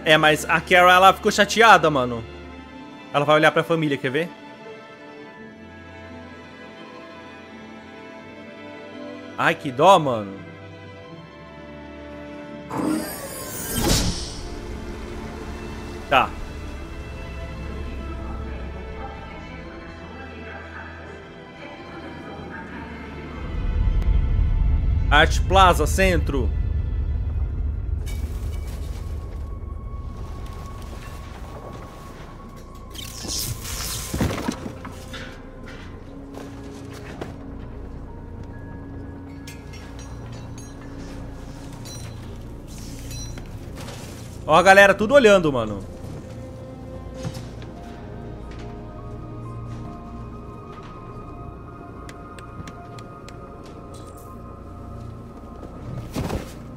É, mas a Kara, ela ficou chateada, mano. Ela vai olhar pra família, quer ver? Ai, que dó, mano. Tá. Arte Plaza, centro. Ó a galera tudo olhando, mano.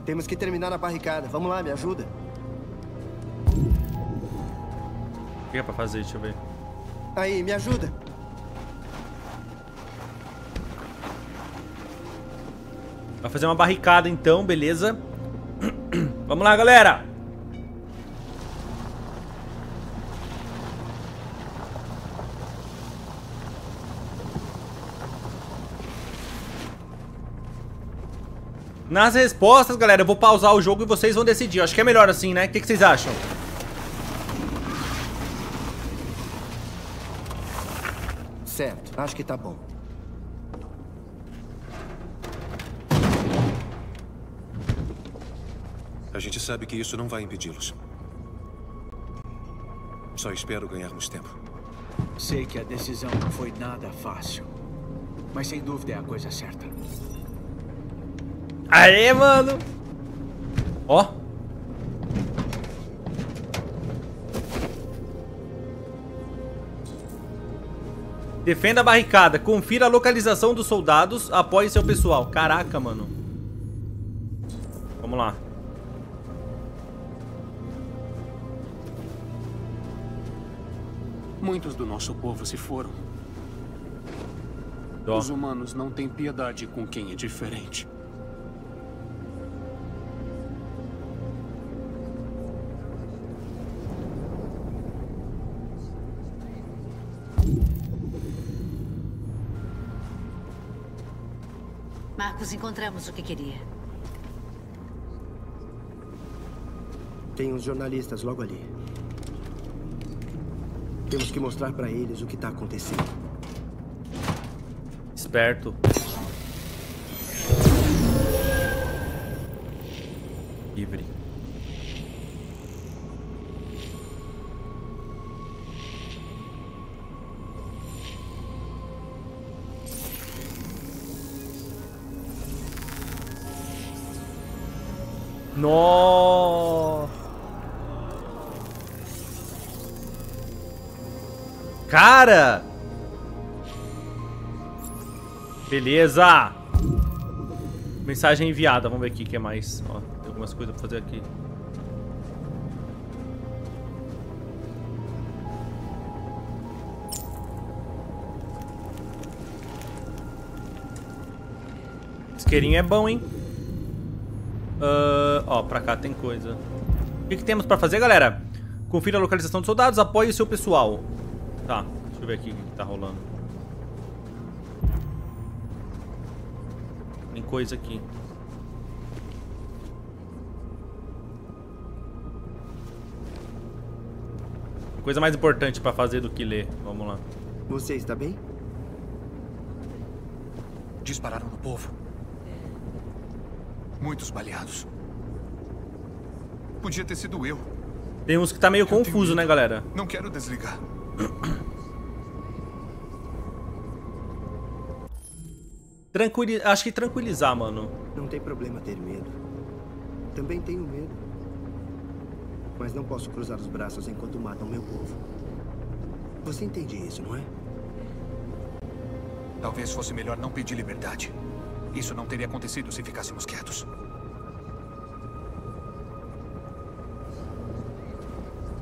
Temos que terminar a barricada. Vamos lá, me ajuda. O que é pra fazer? Deixa eu ver. Aí, me ajuda. Vai fazer uma barricada então, beleza? Vamos lá, galera. Nas respostas, galera, eu vou pausar o jogo e vocês vão decidir. Eu acho que é melhor assim, né? O que, que vocês acham? Certo, acho que tá bom. A gente sabe que isso não vai impedi-los. Só espero ganharmos tempo. Sei que a decisão não foi nada fácil, mas sem dúvida é a coisa certa. Aê, mano! Ó! Defenda a barricada. Confira a localização dos soldados. Apoie seu pessoal. Caraca, mano. Vamos lá. Muitos do nosso povo se foram. Dó. Os humanos não têm piedade com quem é diferente. Marcos, encontramos o que queria. Tem uns jornalistas logo ali. Temos que mostrar pra eles o que tá acontecendo. Esperto. Livre. No. Cara! Beleza! Mensagem enviada. Vamos ver aqui o que é mais. Ó, tem algumas coisas pra fazer aqui. Isqueirinho é bom, hein? Uh, ó, pra cá tem coisa. O que, que temos pra fazer, galera? Confira a localização dos soldados, apoie o seu pessoal. Tá, deixa eu ver aqui o que, que tá rolando. Tem coisa aqui. Tem coisa mais importante pra fazer do que ler. Vamos lá. Você está bem? Dispararam no povo. Muitos baleados. Podia ter sido eu. Tem uns que tá meio eu confuso, tenho... né, galera? Não quero desligar. Tranquili... Acho que tranquilizar, mano. Não tem problema ter medo. Também tenho medo. Mas não posso cruzar os braços enquanto matam meu povo. Você entende isso, não é? Talvez fosse melhor não pedir liberdade. Isso não teria acontecido se ficássemos quietos.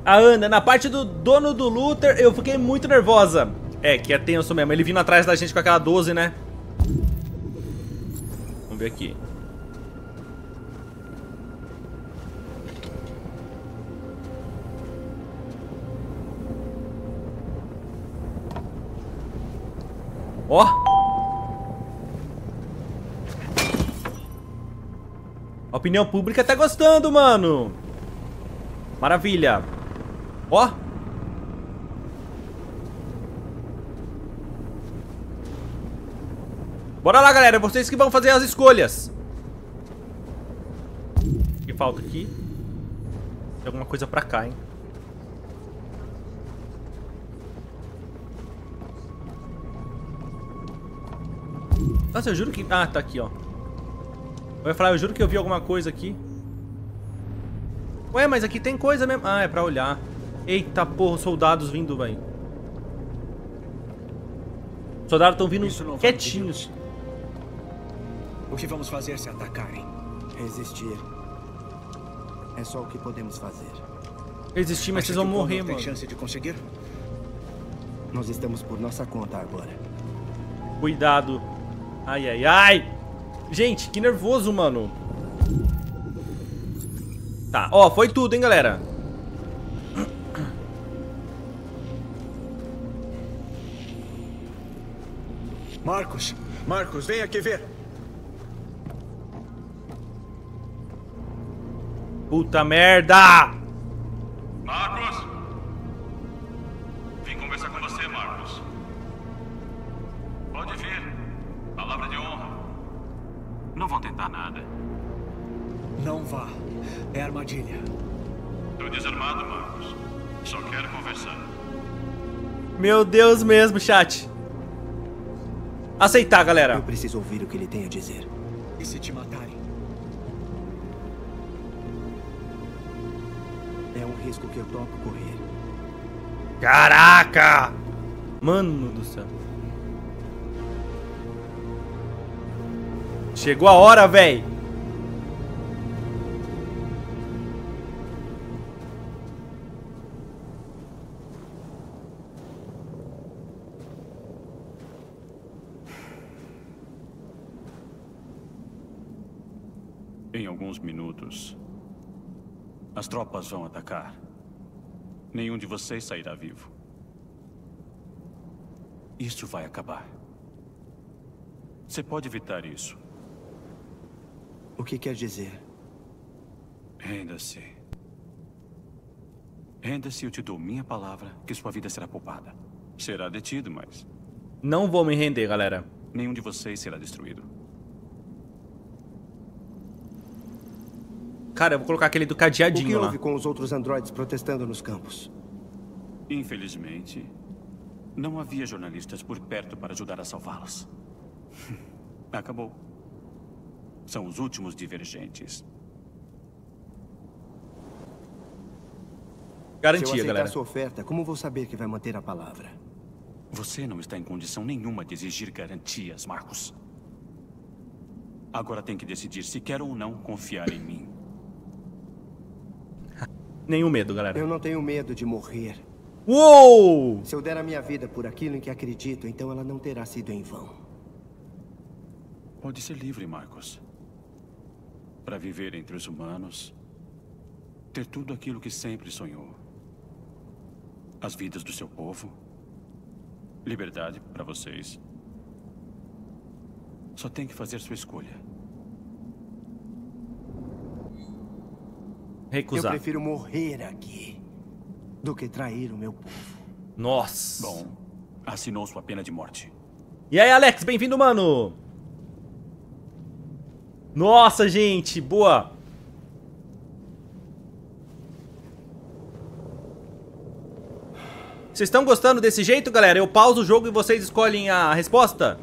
A Ana, na parte do dono do Luther, eu fiquei muito nervosa. É, que é tenso mesmo. Ele vindo atrás da gente com aquela doze, né? Vamos ver aqui. Ó! A opinião pública tá gostando, mano! Maravilha! Ó! Bora lá, galera! Vocês que vão fazer as escolhas! O que falta aqui? Tem alguma coisa pra cá, hein? Nossa, eu juro que... Ah, tá aqui, ó. Eu ia falar, eu juro que eu vi alguma coisa aqui. Ué, mas aqui tem coisa mesmo. Ah, é pra olhar. Eita, porra, soldados vindo, velho. Soldados estão vindo quietinhos. O que vamos fazer se atacarem? Resistir. É só o que podemos fazer. Resistir, mas vocês vão morrer, mano. Tem chance de conseguir? Nós estamos por nossa conta agora. Cuidado. Ai, ai, ai! Gente, que nervoso, mano. Tá, ó, foi tudo, hein, galera. Marcos, Marcos, vem aqui ver. Puta merda! Marcos! Vim conversar com você, Marcos. Pode vir. Palavra de honra. Não vão tentar nada. Não vá. É armadilha. Tô desarmado, Marcos. Só quero conversar. Meu Deus mesmo, chat. Aceitar, galera. Eu preciso ouvir o que ele tem a dizer. E se te matarem? É um risco que eu topo correr. Caraca! Mano do céu. Chegou a hora, véi. Em alguns minutos, as tropas vão atacar. Nenhum de vocês sairá vivo. Isso vai acabar. Você pode evitar isso. O que quer dizer? Renda-se. Renda-se, eu te dou minha palavra que sua vida será poupada. Será detido, mas... Não vou me render, galera. Nenhum de vocês será destruído. Cara, eu vou colocar aquele do cadeadinho lá. O que houve lá com os outros androides protestando nos campos? Infelizmente, não havia jornalistas por perto para ajudar a salvá-los. Acabou. São os últimos divergentes. Garantia, galera. Se eu aceitar, galera, sua oferta, como vou saber que vai manter a palavra? Você não está em condição nenhuma de exigir garantias, Marcos. Agora tem que decidir se quer ou não confiar em mim. Nenhum medo, galera. Eu não tenho medo de morrer. Uou! Se eu der a minha vida por aquilo em que acredito, então ela não terá sido em vão. Pode ser livre, Marcos. Para viver entre os humanos, ter tudo aquilo que sempre sonhou. As vidas do seu povo, liberdade para vocês. Só tem que fazer sua escolha. Recusar. Eu prefiro morrer aqui do que trair o meu povo. Nossa. Bom, assinou sua pena de morte. E aí, Alex, bem-vindo, mano. Nossa, gente, boa. Vocês estão gostando desse jeito, galera? Eu pauso o jogo e vocês escolhem a resposta?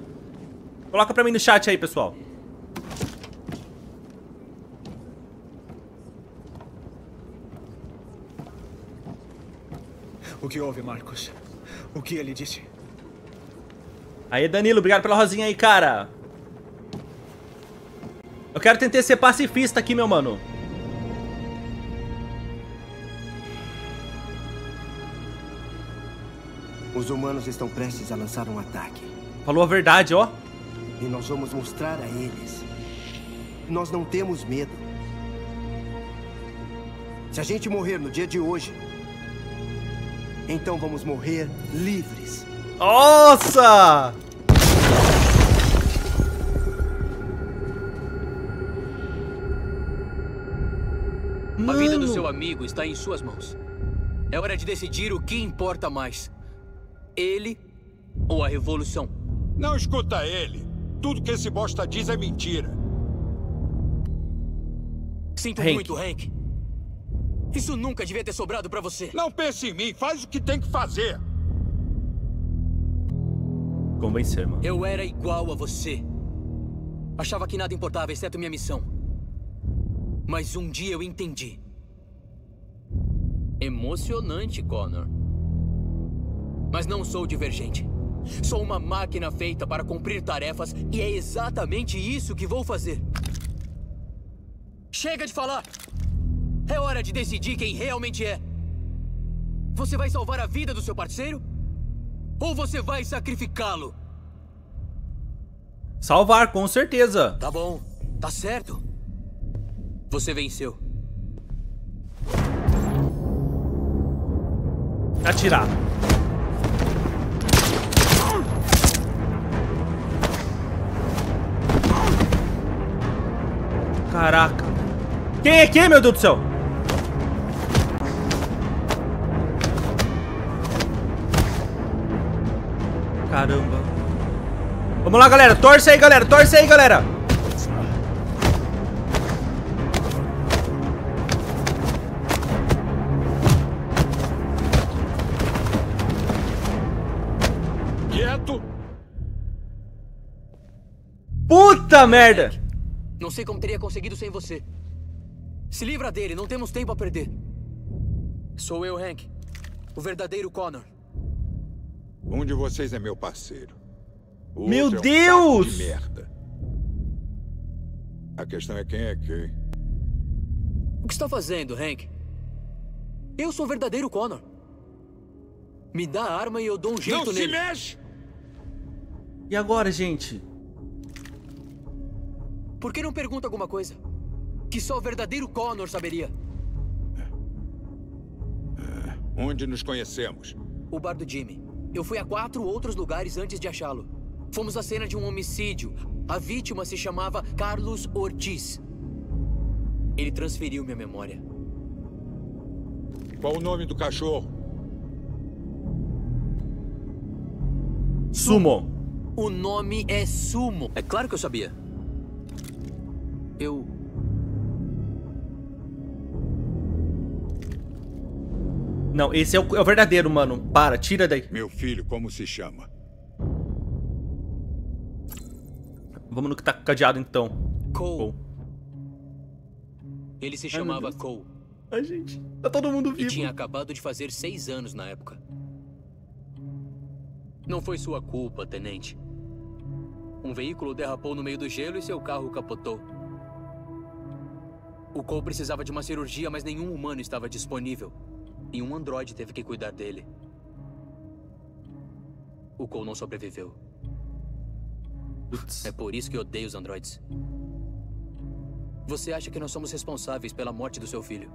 Coloca pra mim no chat aí, pessoal. O que houve, Marcos? O que ele disse? Aí, Danilo, obrigado pela rosinha aí, cara. Eu quero tentar ser pacifista aqui, meu mano. Os humanos estão prestes a lançar um ataque. Falou a verdade, ó. E nós vamos mostrar a eles. Nós não temos medo. Se a gente morrer no dia de hoje, então vamos morrer livres. Nossa! Mano. A vida do seu amigo está em suas mãos. É hora de decidir o que importa mais. Ele ou a revolução? Não escuta ele. Tudo que esse bosta diz é mentira. Sinto Hank. muito, Hank. Isso nunca devia ter sobrado pra você. Não pense em mim. Faz o que tem que fazer. Convencer, mano. Eu era igual a você. Achava que nada importava, exceto minha missão. Mas um dia eu entendi. Emocionante, Connor. Mas não sou divergente. Sou uma máquina feita para cumprir tarefas e é exatamente isso que vou fazer. Chega de falar! É hora de decidir quem realmente é. Você vai salvar a vida do seu parceiro? Ou você vai sacrificá-lo? Salvar, com certeza. Tá bom, tá certo. Você venceu. Atirar. Caraca. Quem é quem, meu Deus do céu? Caramba. Vamos lá, galera. Torce aí, galera. Torce aí, galera. Quieto. Puta merda. Não sei como teria conseguido sem você. Se livra dele, não temos tempo a perder. Sou eu, Hank. O verdadeiro Connor. Um de vocês é meu parceiro. O meu outro Deus! É um saco de merda. A questão é quem é quem. O que está fazendo, Hank? Eu sou o verdadeiro Connor. Me dá a arma e eu dou um jeito não nele. Não se mexe! E agora, gente? Por que não pergunta alguma coisa que só o verdadeiro Connor saberia? Onde nos conhecemos? O bar do Jimmy. Eu fui a quatro outros lugares antes de achá-lo. Fomos à cena de um homicídio. A vítima se chamava Carlos Ortiz. Ele transferiu minha memória. Qual o nome do cachorro? Sumo. O nome é Sumo. É claro que eu sabia. Eu... Não, esse é o, é o verdadeiro, mano. Para, tira daí. Meu filho, como se chama? Vamos no que tá cadeado, então. Cole. Cole. Ele se chamava Ai, Cole. Ai, gente, tá todo mundo vivo. E tinha acabado de fazer seis anos na época. Não foi sua culpa, tenente. Um veículo derrapou no meio do gelo e seu carro capotou. O Cole precisava de uma cirurgia, mas nenhum humano estava disponível. E um androide teve que cuidar dele. O Cole não sobreviveu. Uts. É por isso que eu odeio os androides. Você acha que nós somos responsáveis pela morte do seu filho?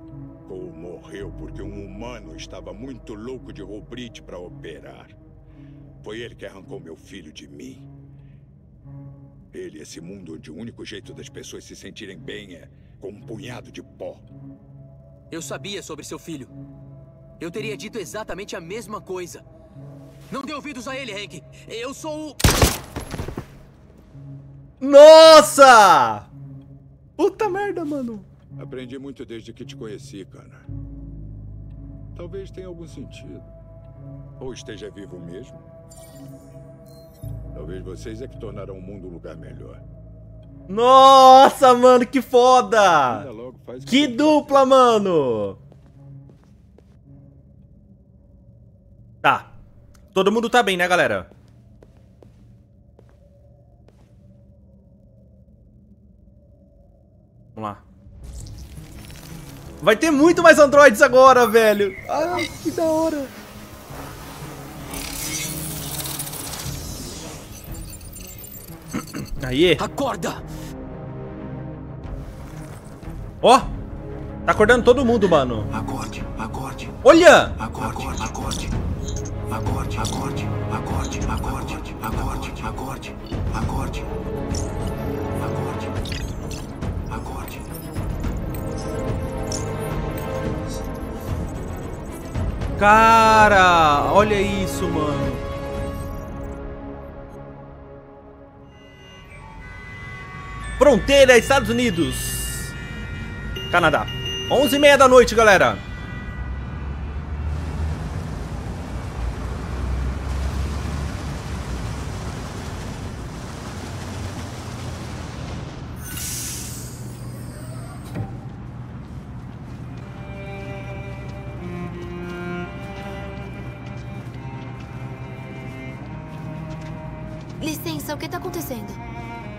Cole morreu porque um humano estava muito louco de roubrite para operar. Foi ele que arrancou meu filho de mim. Ele, esse mundo onde o único jeito das pessoas se sentirem bem é com um punhado de pó. Eu sabia sobre seu filho. Eu teria dito exatamente a mesma coisa. Não dê ouvidos a ele, Hank. Eu sou o... Nossa! Puta merda, mano. Aprendi muito desde que te conheci, cara. Talvez tenha algum sentido. Ou esteja vivo mesmo. Talvez vocês é que tornarão o mundo um lugar melhor. Nossa, mano, que foda! Que dupla, mano! Tá. Todo mundo tá bem, né, galera? Vamos lá. Vai ter muito mais androides agora, velho. Ah, que da hora. Aí. Acorda. Ó. Oh, tá acordando todo mundo, mano. Acorde, acorde. Olha. Acorde, acorde. Acorde, acorde. Acorde, acorde. Acorde, acorde. Acorde. Acorde. Acorde. Cara, olha isso, mano. Fronteira, Estados Unidos, Canadá. onze e meia da noite, galera. Licença, o que está acontecendo?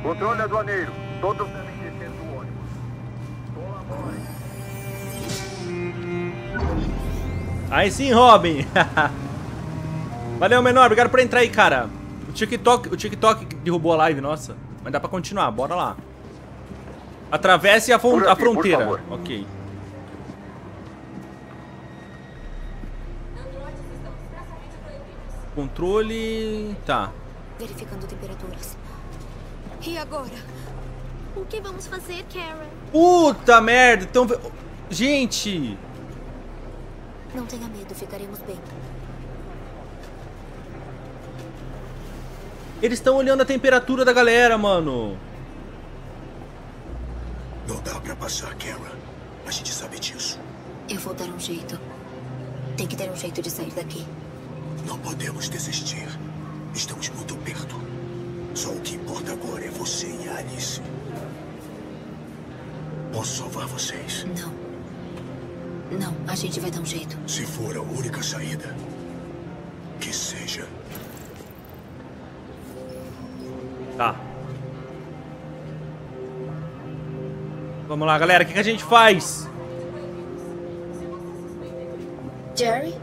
Controle aduaneiro. Todos devem descer do ônibus. Colabore. Aí sim, Robin. Valeu, menor. Obrigado por entrar aí, cara. O TikTok, o TikTok derrubou a live, nossa. Mas dá pra continuar. Bora lá. Atravesse a, aqui, a fronteira. Ok. Controle... Tá. Verificando temperaturas. E agora? O que vamos fazer, Kara? Puta merda! Então... Gente! Não tenha medo, ficaremos bem. Eles estão olhando a temperatura da galera, mano. Não dá pra passar, Kara. A gente sabe disso. Eu vou dar um jeito. Tem que ter um jeito de sair daqui. Não podemos desistir. Estamos muito perto. Só o que importa agora é você e Alice. Posso salvar vocês? Não. Não, a gente vai dar um jeito. Se for a única saída, que seja. Tá. Vamos lá, galera. O que, que a gente faz? Jerry?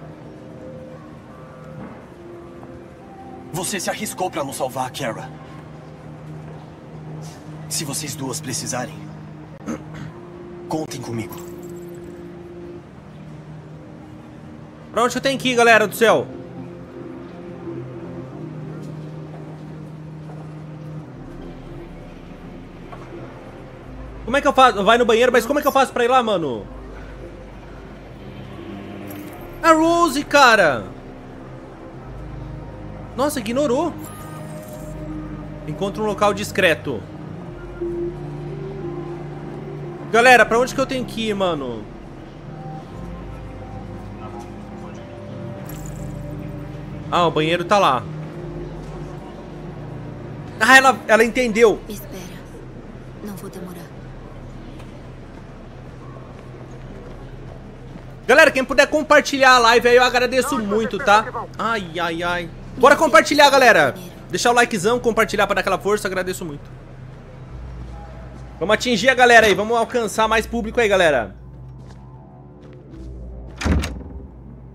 Você se arriscou pra nos salvar, Kara. Se vocês duas precisarem, contem comigo. Pra onde eu tenho que ir, galera do céu? Como é que eu faço? Vai no banheiro, mas como é que eu faço pra ir lá, mano? A Rose, cara! Nossa, ignorou. Encontra um local discreto. Galera, pra onde que eu tenho que ir, mano? Ah, o banheiro tá lá. Ah, ela, ela entendeu. Espera, não vou demorar. Galera, quem puder compartilhar a live aí, eu agradeço muito, tá? Ai, ai, ai. Bora compartilhar, galera. Deixar o likezão, compartilhar pra dar aquela força. Agradeço muito. Vamos atingir a galera aí. Vamos alcançar mais público aí, galera.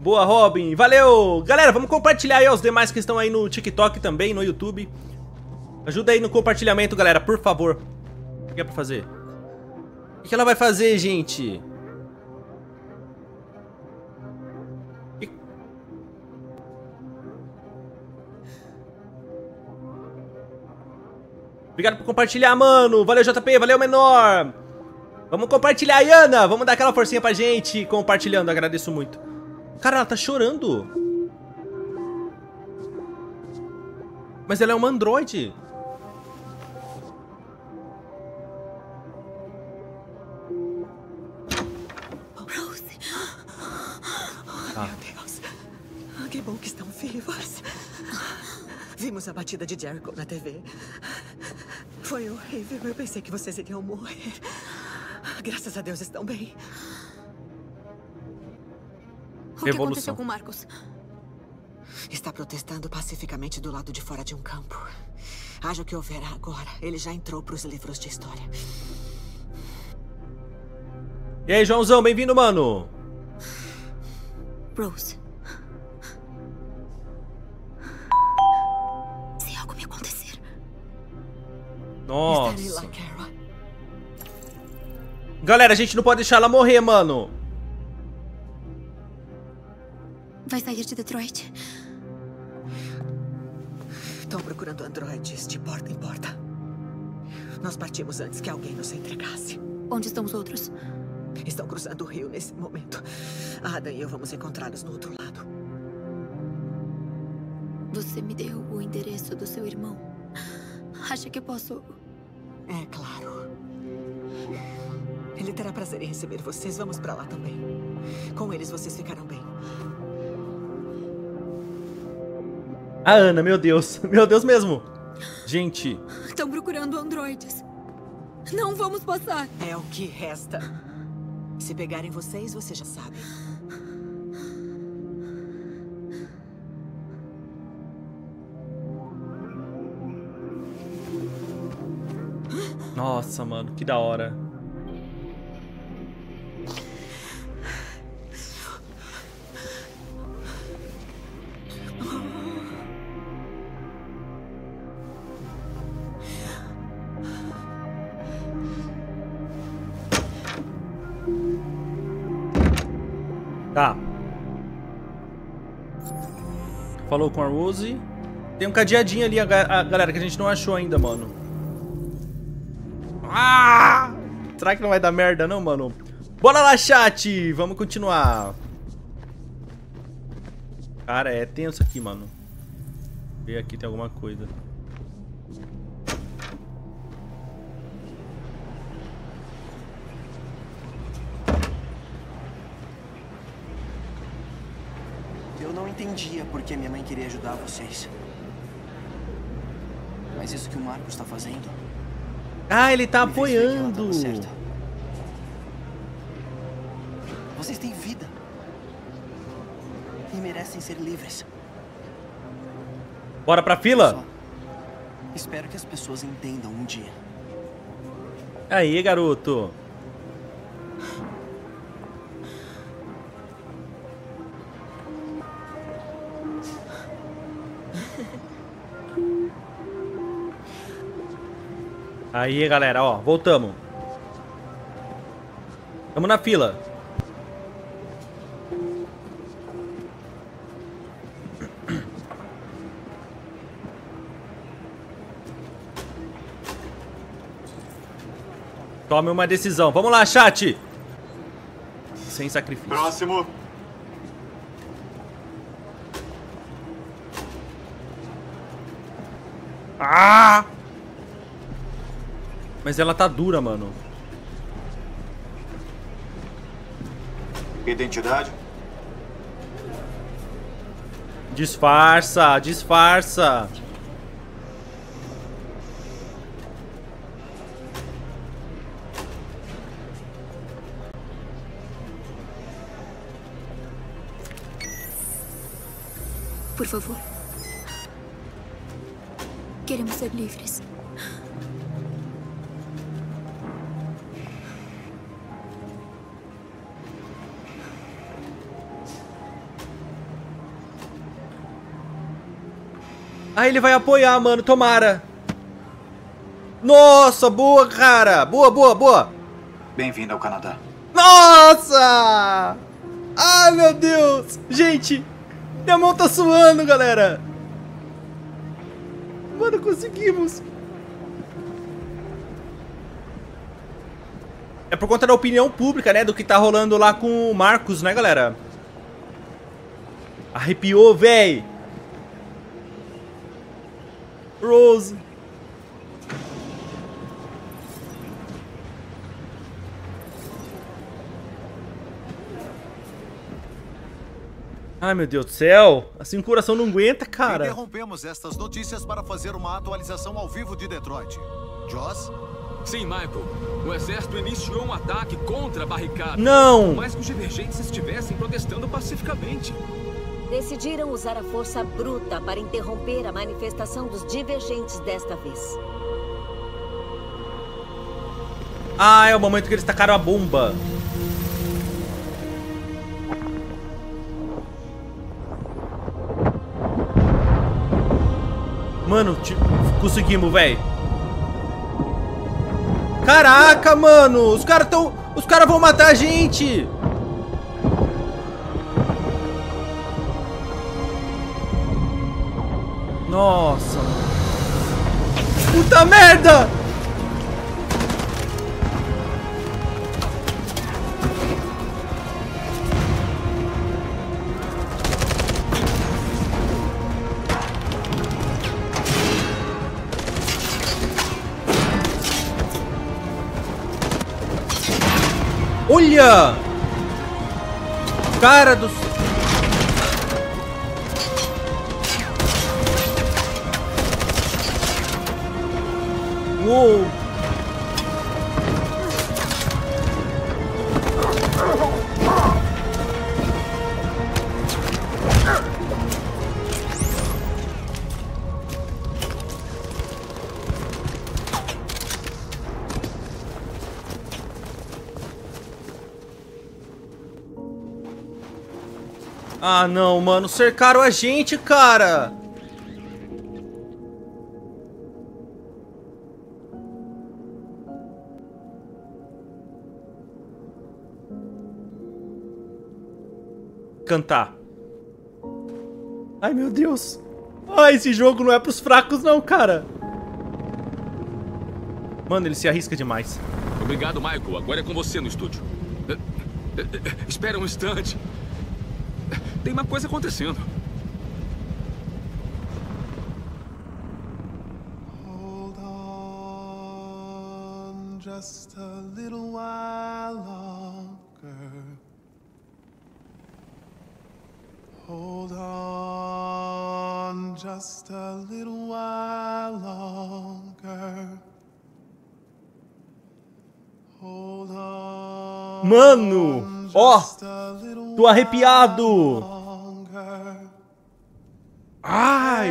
Boa, Robin. Valeu. Galera, vamos compartilhar aí aos demais que estão aí no TikTok também, no YouTube. Ajuda aí no compartilhamento, galera, por favor. O que é pra fazer? O que ela vai fazer, gente? Obrigado por compartilhar, mano. Valeu, J P. Valeu, menor. Vamos compartilhar, Ana. Vamos dar aquela forcinha pra gente compartilhando. Agradeço muito. Cara, ela tá chorando. Mas ela é uma androide. Rose. Ah. Meu Deus. Que bom que estão vivas. Vimos a batida de Jericho na T V. Foi horrível. Eu pensei que vocês iriam morrer. Graças a Deus estão bem. O que aconteceu com Marcos? Está protestando pacificamente do lado de fora de um campo. Haja o que houver agora, ele já entrou para os livros de história. E aí, Joãozão, bem-vindo, mano. Rose. Se algo me acontecer. Nossa. Galera, a gente não pode deixar ela morrer, mano. Vai sair de Detroit. Estão procurando androides de porta em porta. Nós partimos antes que alguém nos entregasse. Onde estão os outros? Estão cruzando o rio nesse momento. A Adam e eu vamos encontrá-los no outro lado. Você me deu o endereço do seu irmão. Acha que eu posso... É claro. Ele terá prazer em receber vocês. Vamos pra lá também. Com eles vocês ficarão bem. A Ana, meu Deus. Meu Deus mesmo. Gente. Estão procurando androides. Não vamos passar. É o que resta. Se pegarem vocês, você já sabe. Nossa, mano, que da hora. Tá. Falou com a Rose. Tem um cadeadinho ali, a galera, que a gente não achou ainda, mano. Ah! Será que não vai dar merda não, mano? Bora lá, chat! Vamos continuar. Cara, é tenso aqui, mano. Vê aqui, tem alguma coisa. Entendia porque minha mãe queria ajudar vocês. Mas isso que o Marcos tá fazendo... Ah, ele tá apoiando! Vocês têm vida. E merecem ser livres. Bora pra fila? Só. Espero que as pessoas entendam um dia. Aí, garoto. Aí, galera, ó, voltamos. Tamo na fila. Tome uma decisão. Vamos lá, chat. Sem sacrifício. Próximo. Ah! Mas ela tá dura, mano. Identidade? Disfarça, disfarça. Por favor. Queremos ser livres. Ah, ele vai apoiar, mano. Tomara. Nossa, boa, cara. Boa, boa, boa. Bem-vindo ao Canadá. Nossa! Ah, meu Deus. Gente, minha mão tá suando, galera. Mano, conseguimos. É por conta da opinião pública, né? Do que tá rolando lá com o Marcos, né, galera? Arrepiou, véi. Rose. Ai, meu Deus do céu. Assim o coração não aguenta, cara. Interrompemos estas notícias para fazer uma atualização ao vivo de Detroit. Joss? Sim, Michael. O exército iniciou um ataque contra a barricada. Não! Mas que os divergentes estivessem protestando pacificamente. Decidiram usar a força bruta para interromper a manifestação dos divergentes desta vez. Ah, é o momento que eles tacaram a bomba. Mano, tipo, conseguimos, velho. Caraca, mano. Os caras tão... Os caras vão matar a gente. Nossa. Puta merda. Olha! Cara do... Uou! Ah, não, mano. Cercaram a gente, cara. Cantar. Ai, meu Deus. Ai, esse jogo não é pros fracos, não, cara. Mano, ele se arrisca demais. Obrigado, Michael. Agora é com você no estúdio. Uh, uh, uh, espera um instante. Tem uma coisa acontecendo. Hold on just a little while longer. Hold on just a little while longer. Hold on. Mano! Ó, oh, tô arrepiado. Ai.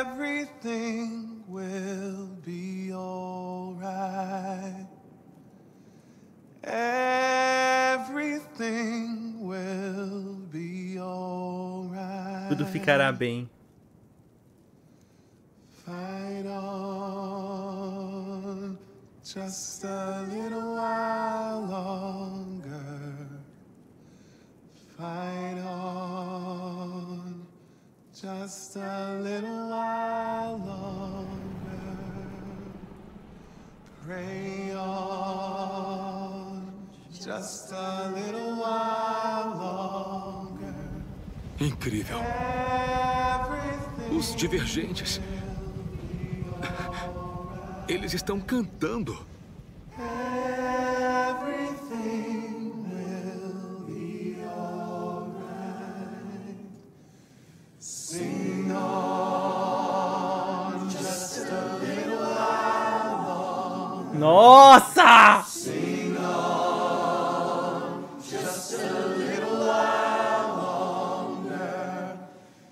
Everything will be alright. Everything will be alright. Tudo ficará bem. Fight on just a little while longer. Fight on just a little while longer. Pray on just a little while longer. Incrível. Os divergentes. Eles estão cantando. Nossa! Sing on just a little while longer.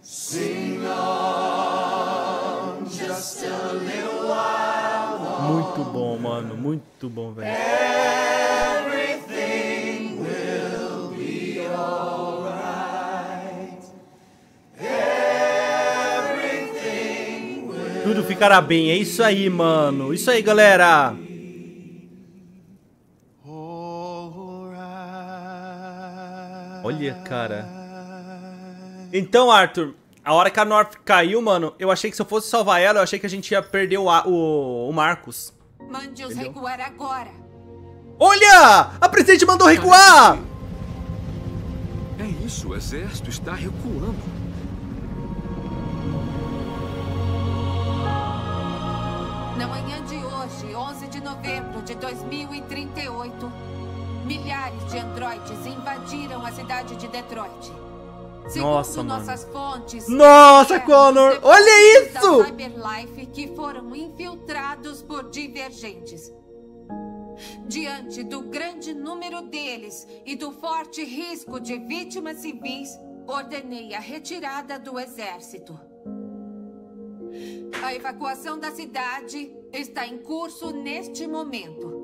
Sing on just a little while longer. Muito bom, mano, muito bom, velho. Everything will be alright. Everything will. Tudo ficará bem, é isso aí, mano. Isso aí, galera. Olha, cara. Então, Arthur, a hora que a North caiu, mano, eu achei que se eu fosse salvar ela, eu achei que a gente ia perder o, o, o Marcos. Mande-os recuar agora. Olha! A presidente mandou recuar! É isso, o exército está recuando. Na manhã de hoje, onze de novembro de dois mil e trinta e oito, milhares de androides invadiram a cidade de Detroit. Nossa, segundo nossas fontes... Nossa, Connor! Olha isso! Cyberlife que foram infiltrados por divergentes. Diante do grande número deles e do forte risco de vítimas civis, ordenei a retirada do exército. A evacuação da cidade está em curso neste momento.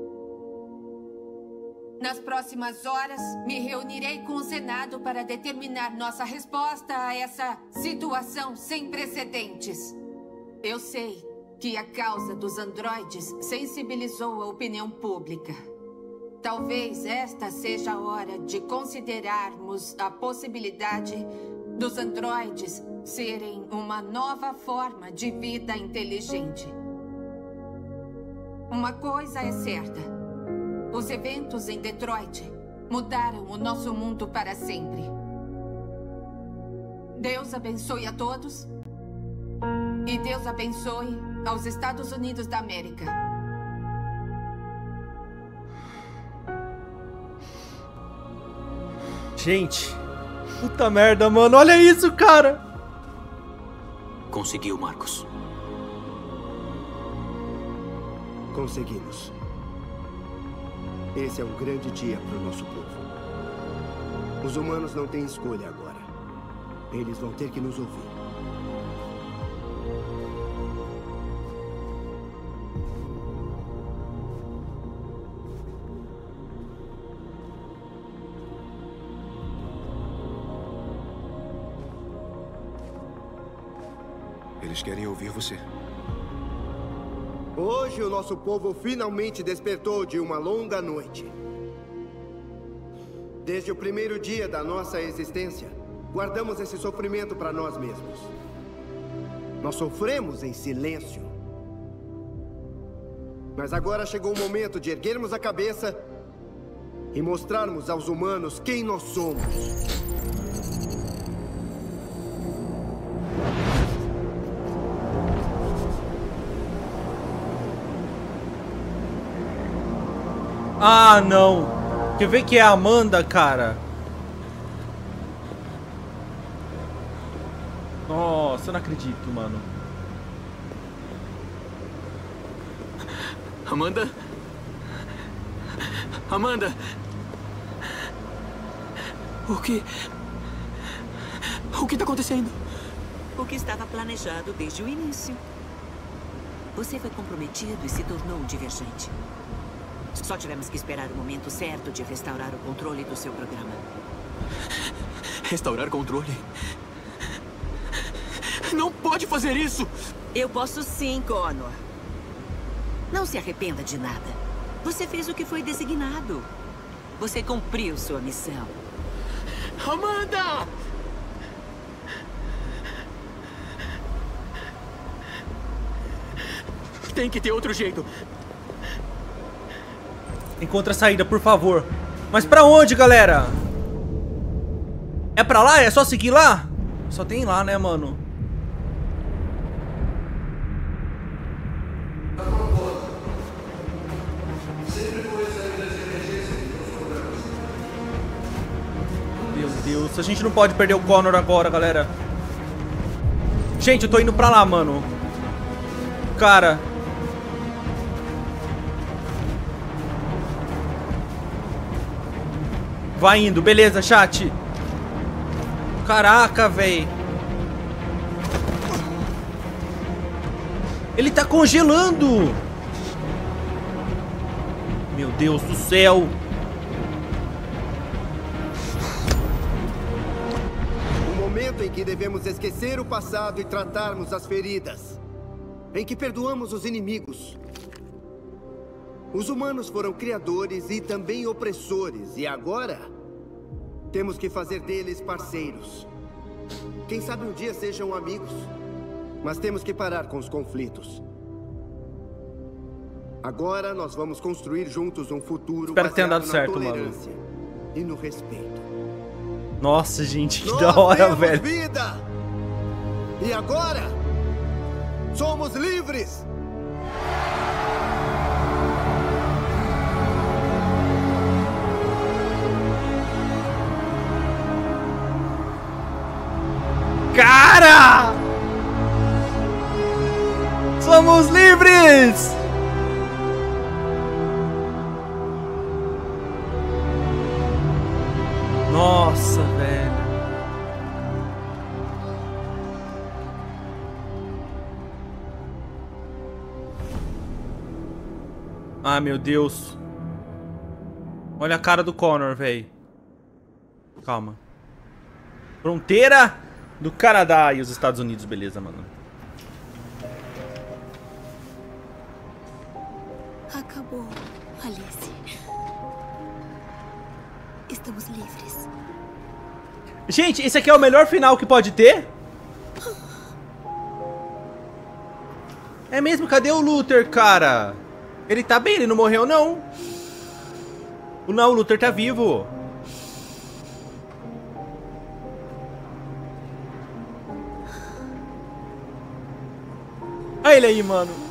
Nas próximas horas, me reunirei com o Senado para determinar nossa resposta a essa situação sem precedentes. Eu sei que a causa dos androides sensibilizou a opinião pública. Talvez esta seja a hora de considerarmos a possibilidade dos androides serem uma nova forma de vida inteligente. Uma coisa é certa. Os eventos em Detroit mudaram o nosso mundo para sempre. Deus abençoe a todos. E Deus abençoe aos Estados Unidos da América. Gente, puta merda, mano. Olha isso, cara. Conseguiu, Marcos. Conseguimos. Esse é um grande dia para o nosso povo. Os humanos não têm escolha agora. Eles vão ter que nos ouvir. Eles querem ouvir você. Hoje o nosso povo finalmente despertou de uma longa noite. Desde o primeiro dia da nossa existência, guardamos esse sofrimento para nós mesmos. Nós sofremos em silêncio. Mas agora chegou o momento de erguermos a cabeça e mostrarmos aos humanos quem nós somos. Ah, não. Quer ver que é a Amanda, cara? Nossa, eu não acredito, mano. Amanda? Amanda? O que... O que tá acontecendo? O que estava planejado desde o início. Você foi comprometido e se tornou um divergente. Só tivemos que esperar o momento certo de restaurar o controle do seu programa. Restaurar controle? Não pode fazer isso! Eu posso sim, Connor. Não se arrependa de nada. Você fez o que foi designado. Você cumpriu sua missão. Amanda! Tem que ter outro jeito. Encontra a saída, por favor. Mas pra onde, galera? É pra lá? É só seguir lá? Só tem lá, né, mano? Meu Deus, a gente não pode perder o Connor agora, galera. Gente, eu tô indo pra lá, mano. Cara... Vai indo, beleza, chat. Caraca, véi. Ele tá congelando. Meu Deus do céu. O momento em que devemos esquecer o passado e tratarmos as feridas. Em que perdoamos os inimigos. Os humanos foram criadores e também opressores, e agora temos que fazer deles parceiros. Quem sabe um dia sejam amigos, mas temos que parar com os conflitos. Agora nós vamos construir juntos um futuro baseado que dado na certo, tolerância mano. E no respeito. Nossa, gente, que nós da hora, velho. Vida. E agora somos livres. Cara! Somos livres! Nossa, velho. Ah, meu Deus. Olha a cara do Connor, velho. Calma. Fronteira... Do Canadá e os Estados Unidos, beleza, mano. acabou, Alice. Estamos livres. Gente, esse aqui é o melhor final que pode ter? É mesmo? Cadê o Luther, cara? Ele tá bem, ele não morreu, não. Não, o Luther tá vivo. Olha ele aí, mano.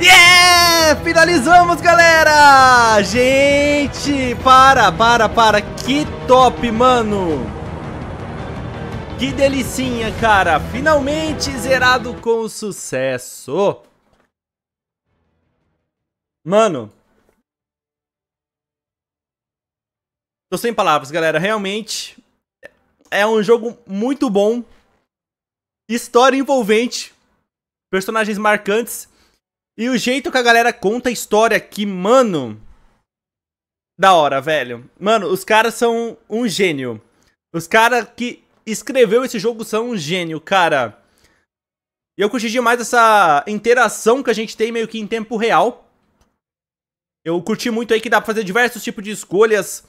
Yeah! Finalizamos, galera! Gente, para, para, para. Que top, mano. Que delicinha, cara. Finalmente zerado com sucesso. Mano. Tô sem palavras, galera. Realmente é um jogo muito bom. História envolvente. Personagens marcantes. E o jeito que a galera conta a história aqui, mano... Da hora, velho. Mano, os caras são um gênio. Os caras que escreveu esse jogo são um gênio, cara. E eu curti demais essa interação que a gente tem meio que em tempo real. Eu curti muito aí que dá pra fazer diversos tipos de escolhas.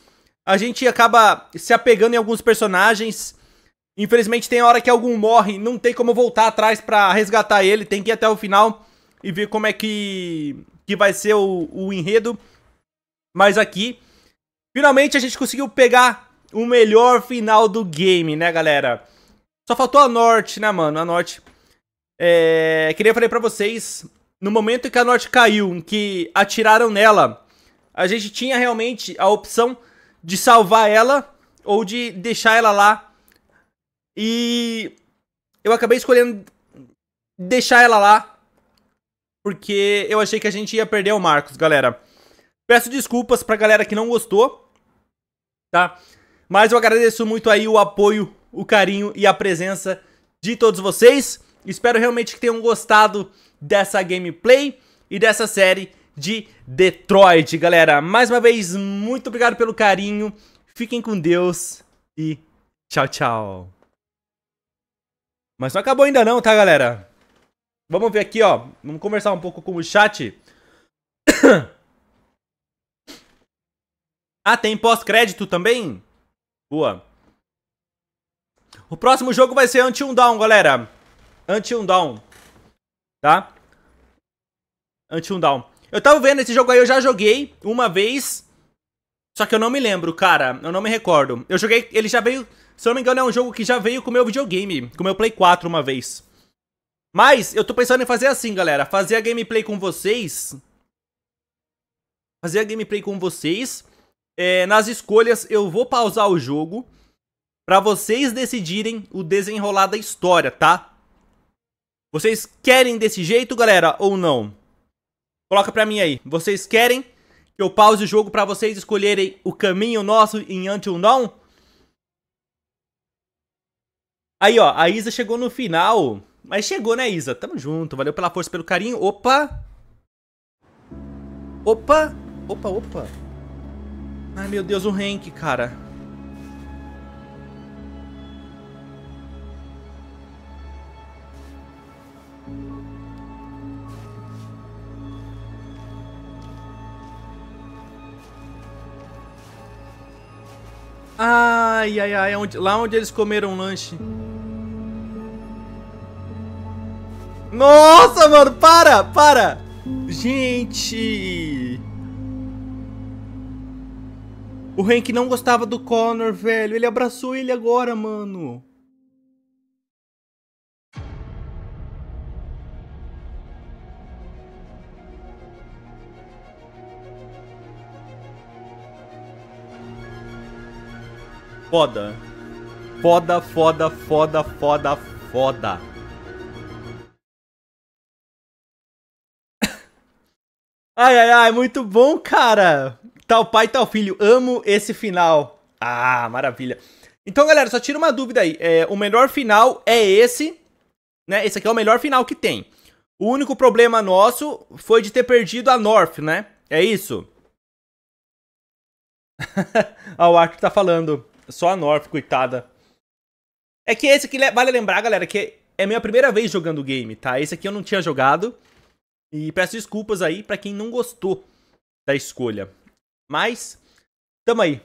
A gente acaba se apegando em alguns personagens. Infelizmente tem hora que algum morre, não tem como voltar atrás pra resgatar ele. Tem que ir até o final... E ver como é que, que vai ser o, o enredo. Mas aqui, finalmente a gente conseguiu pegar o melhor final do game, né, galera? Só faltou a North, né, mano? A North. É, queria falar pra vocês, no momento em que a North caiu, em que atiraram nela, a gente tinha realmente a opção de salvar ela ou de deixar ela lá. E eu acabei escolhendo deixar ela lá. Porque eu achei que a gente ia perder o Marcos, galera. Peço desculpas pra galera que não gostou, tá? Mas eu agradeço muito aí o apoio, o carinho e a presença de todos vocês. Espero realmente que tenham gostado dessa gameplay e dessa série de Detroit, galera. Mais uma vez, muito obrigado pelo carinho. Fiquem com Deus e tchau, tchau. Mas não acabou ainda não, tá, galera? Vamos ver aqui, ó. Vamos conversar um pouco com o chat. Ah, tem pós-crédito também? Boa. O próximo jogo vai ser Until Dawn, galera. Until Dawn. Tá? Until Dawn. Eu tava vendo esse jogo aí, eu já joguei uma vez. Só que eu não me lembro, cara. Eu não me recordo. Eu joguei... Ele já veio... Se eu não me engano, é um jogo que já veio com o meu videogame. Com o meu Play quatro uma vez. Mas eu tô pensando em fazer assim, galera. Fazer a gameplay com vocês. Fazer a gameplay com vocês. É, nas escolhas eu vou pausar o jogo. Pra vocês decidirem o desenrolar da história, tá? Vocês querem desse jeito, galera, ou não? Coloca pra mim aí. Vocês querem que eu pause o jogo pra vocês escolherem o caminho nosso em Until Dawn? Aí, ó. A Isa chegou no final... Mas chegou, né, Isa? Tamo junto. Valeu pela força, pelo carinho. Opa! Opa! Opa, opa! Ai, meu Deus, o Hank, cara. Ai, ai, ai. Onde... Lá onde eles comeram o lanche. Nossa, mano, para, para. Gente. O Hank não gostava do Connor, velho. Ele abraçou ele agora, mano. Foda. Foda, foda, foda, foda, foda. Ai, ai, ai, muito bom, cara. Tal pai, tal filho. Amo esse final. Ah, maravilha. Então, galera, só tira uma dúvida aí. É, o melhor final é esse, né? Esse aqui é o melhor final que tem. O único problema nosso foi de ter perdido a North, né? É isso? Ah, o Arthur tá falando. Só a North, coitada. É que esse aqui, vale lembrar, galera, que é a minha primeira vez jogando o game, tá? Esse aqui eu não tinha jogado. E peço desculpas aí pra quem não gostou da escolha. Mas, tamo aí.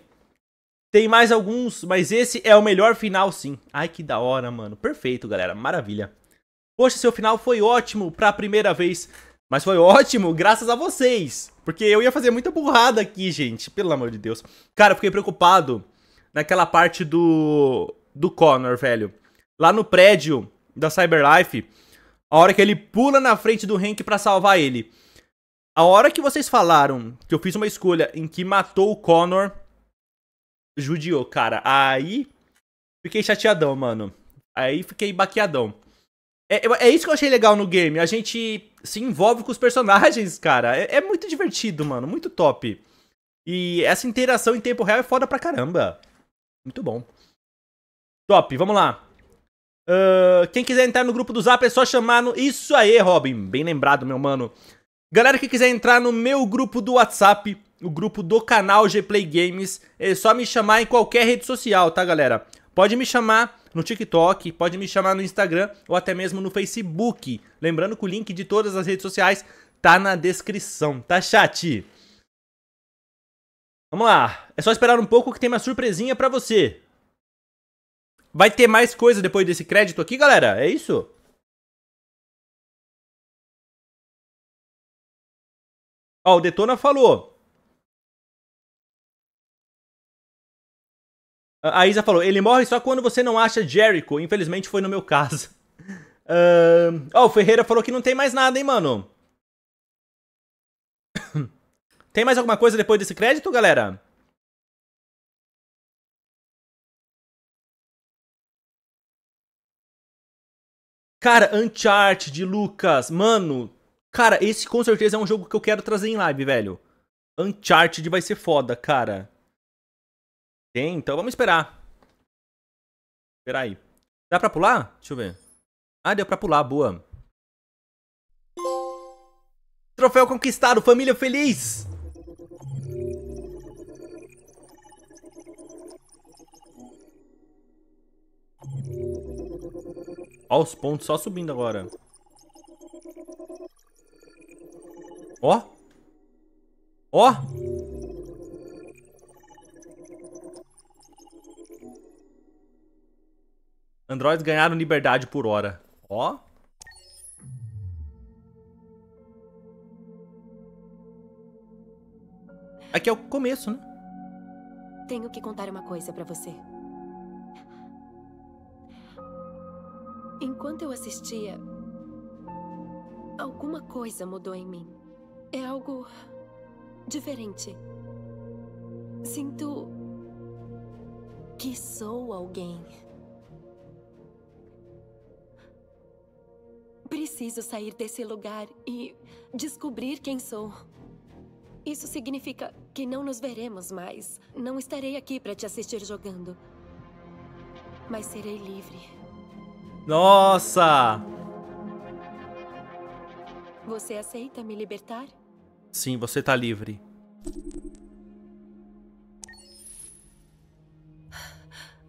Tem mais alguns, mas esse é o melhor final, sim. Ai, que da hora, mano. Perfeito, galera. Maravilha. Poxa, seu final foi ótimo pra primeira vez. Mas foi ótimo graças a vocês. Porque eu ia fazer muita burrada aqui, gente. Pelo amor de Deus. Cara, eu fiquei preocupado naquela parte do... do Connor, velho. Lá no prédio da Cyberlife, a hora que ele pula na frente do Hank pra salvar ele. A hora que vocês falaram que eu fiz uma escolha em que matou o Connor... judiou, cara. Aí fiquei chateadão, mano. Aí fiquei baqueadão. É, é isso que eu achei legal no game. A gente se envolve com os personagens, cara. É, é muito divertido, mano. Muito top. E essa interação em tempo real é foda pra caramba. Muito bom. Top, vamos lá. Uh, quem quiser entrar no grupo do Zap é só chamar no... Isso aí, Robin. Bem lembrado, meu mano. Galera que quiser entrar no meu grupo do WhatsApp... o grupo do canal Gplay Games, é só me chamar em qualquer rede social, tá, galera? Pode me chamar no TikTok, pode me chamar no Instagram ou até mesmo no Facebook. Lembrando que o link de todas as redes sociais tá na descrição, tá, chat? Vamos lá. É só esperar um pouco que tem uma surpresinha pra você. Vai ter mais coisa depois desse crédito aqui, galera? É isso? Ó, o Detona falou... A Isa falou, ele morre só quando você não acha Jericho. Infelizmente foi no meu caso. uh... Oh, o Ferreira falou que não tem mais nada, hein, mano? Tem mais alguma coisa depois desse crédito, galera? Cara, Uncharted de Lucas. Mano, cara, esse com certeza é um jogo que eu quero trazer em live, velho. Uncharted vai ser foda, cara. Tem, então vamos esperar. Espera aí. Dá pra pular? Deixa eu ver. Ah, deu pra pular, boa. Troféu conquistado, família feliz! Ó, os pontos só subindo agora. Ó. Ó. Androids ganharam liberdade por hora. Ó. Aqui é o começo, né? Tenho que contar uma coisa pra você. Enquanto eu assistia, alguma coisa mudou em mim. É algo diferente. Sinto que sou alguém. Preciso sair desse lugar e descobrir quem sou. Isso significa que não nos veremos mais. Não estarei aqui pra te assistir jogando. Mas serei livre. Nossa! Você aceita me libertar? Sim, você tá livre.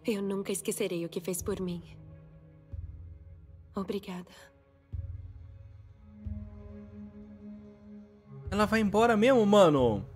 Eu nunca esquecerei o que fez por mim. Obrigada. Ela vai embora mesmo, mano.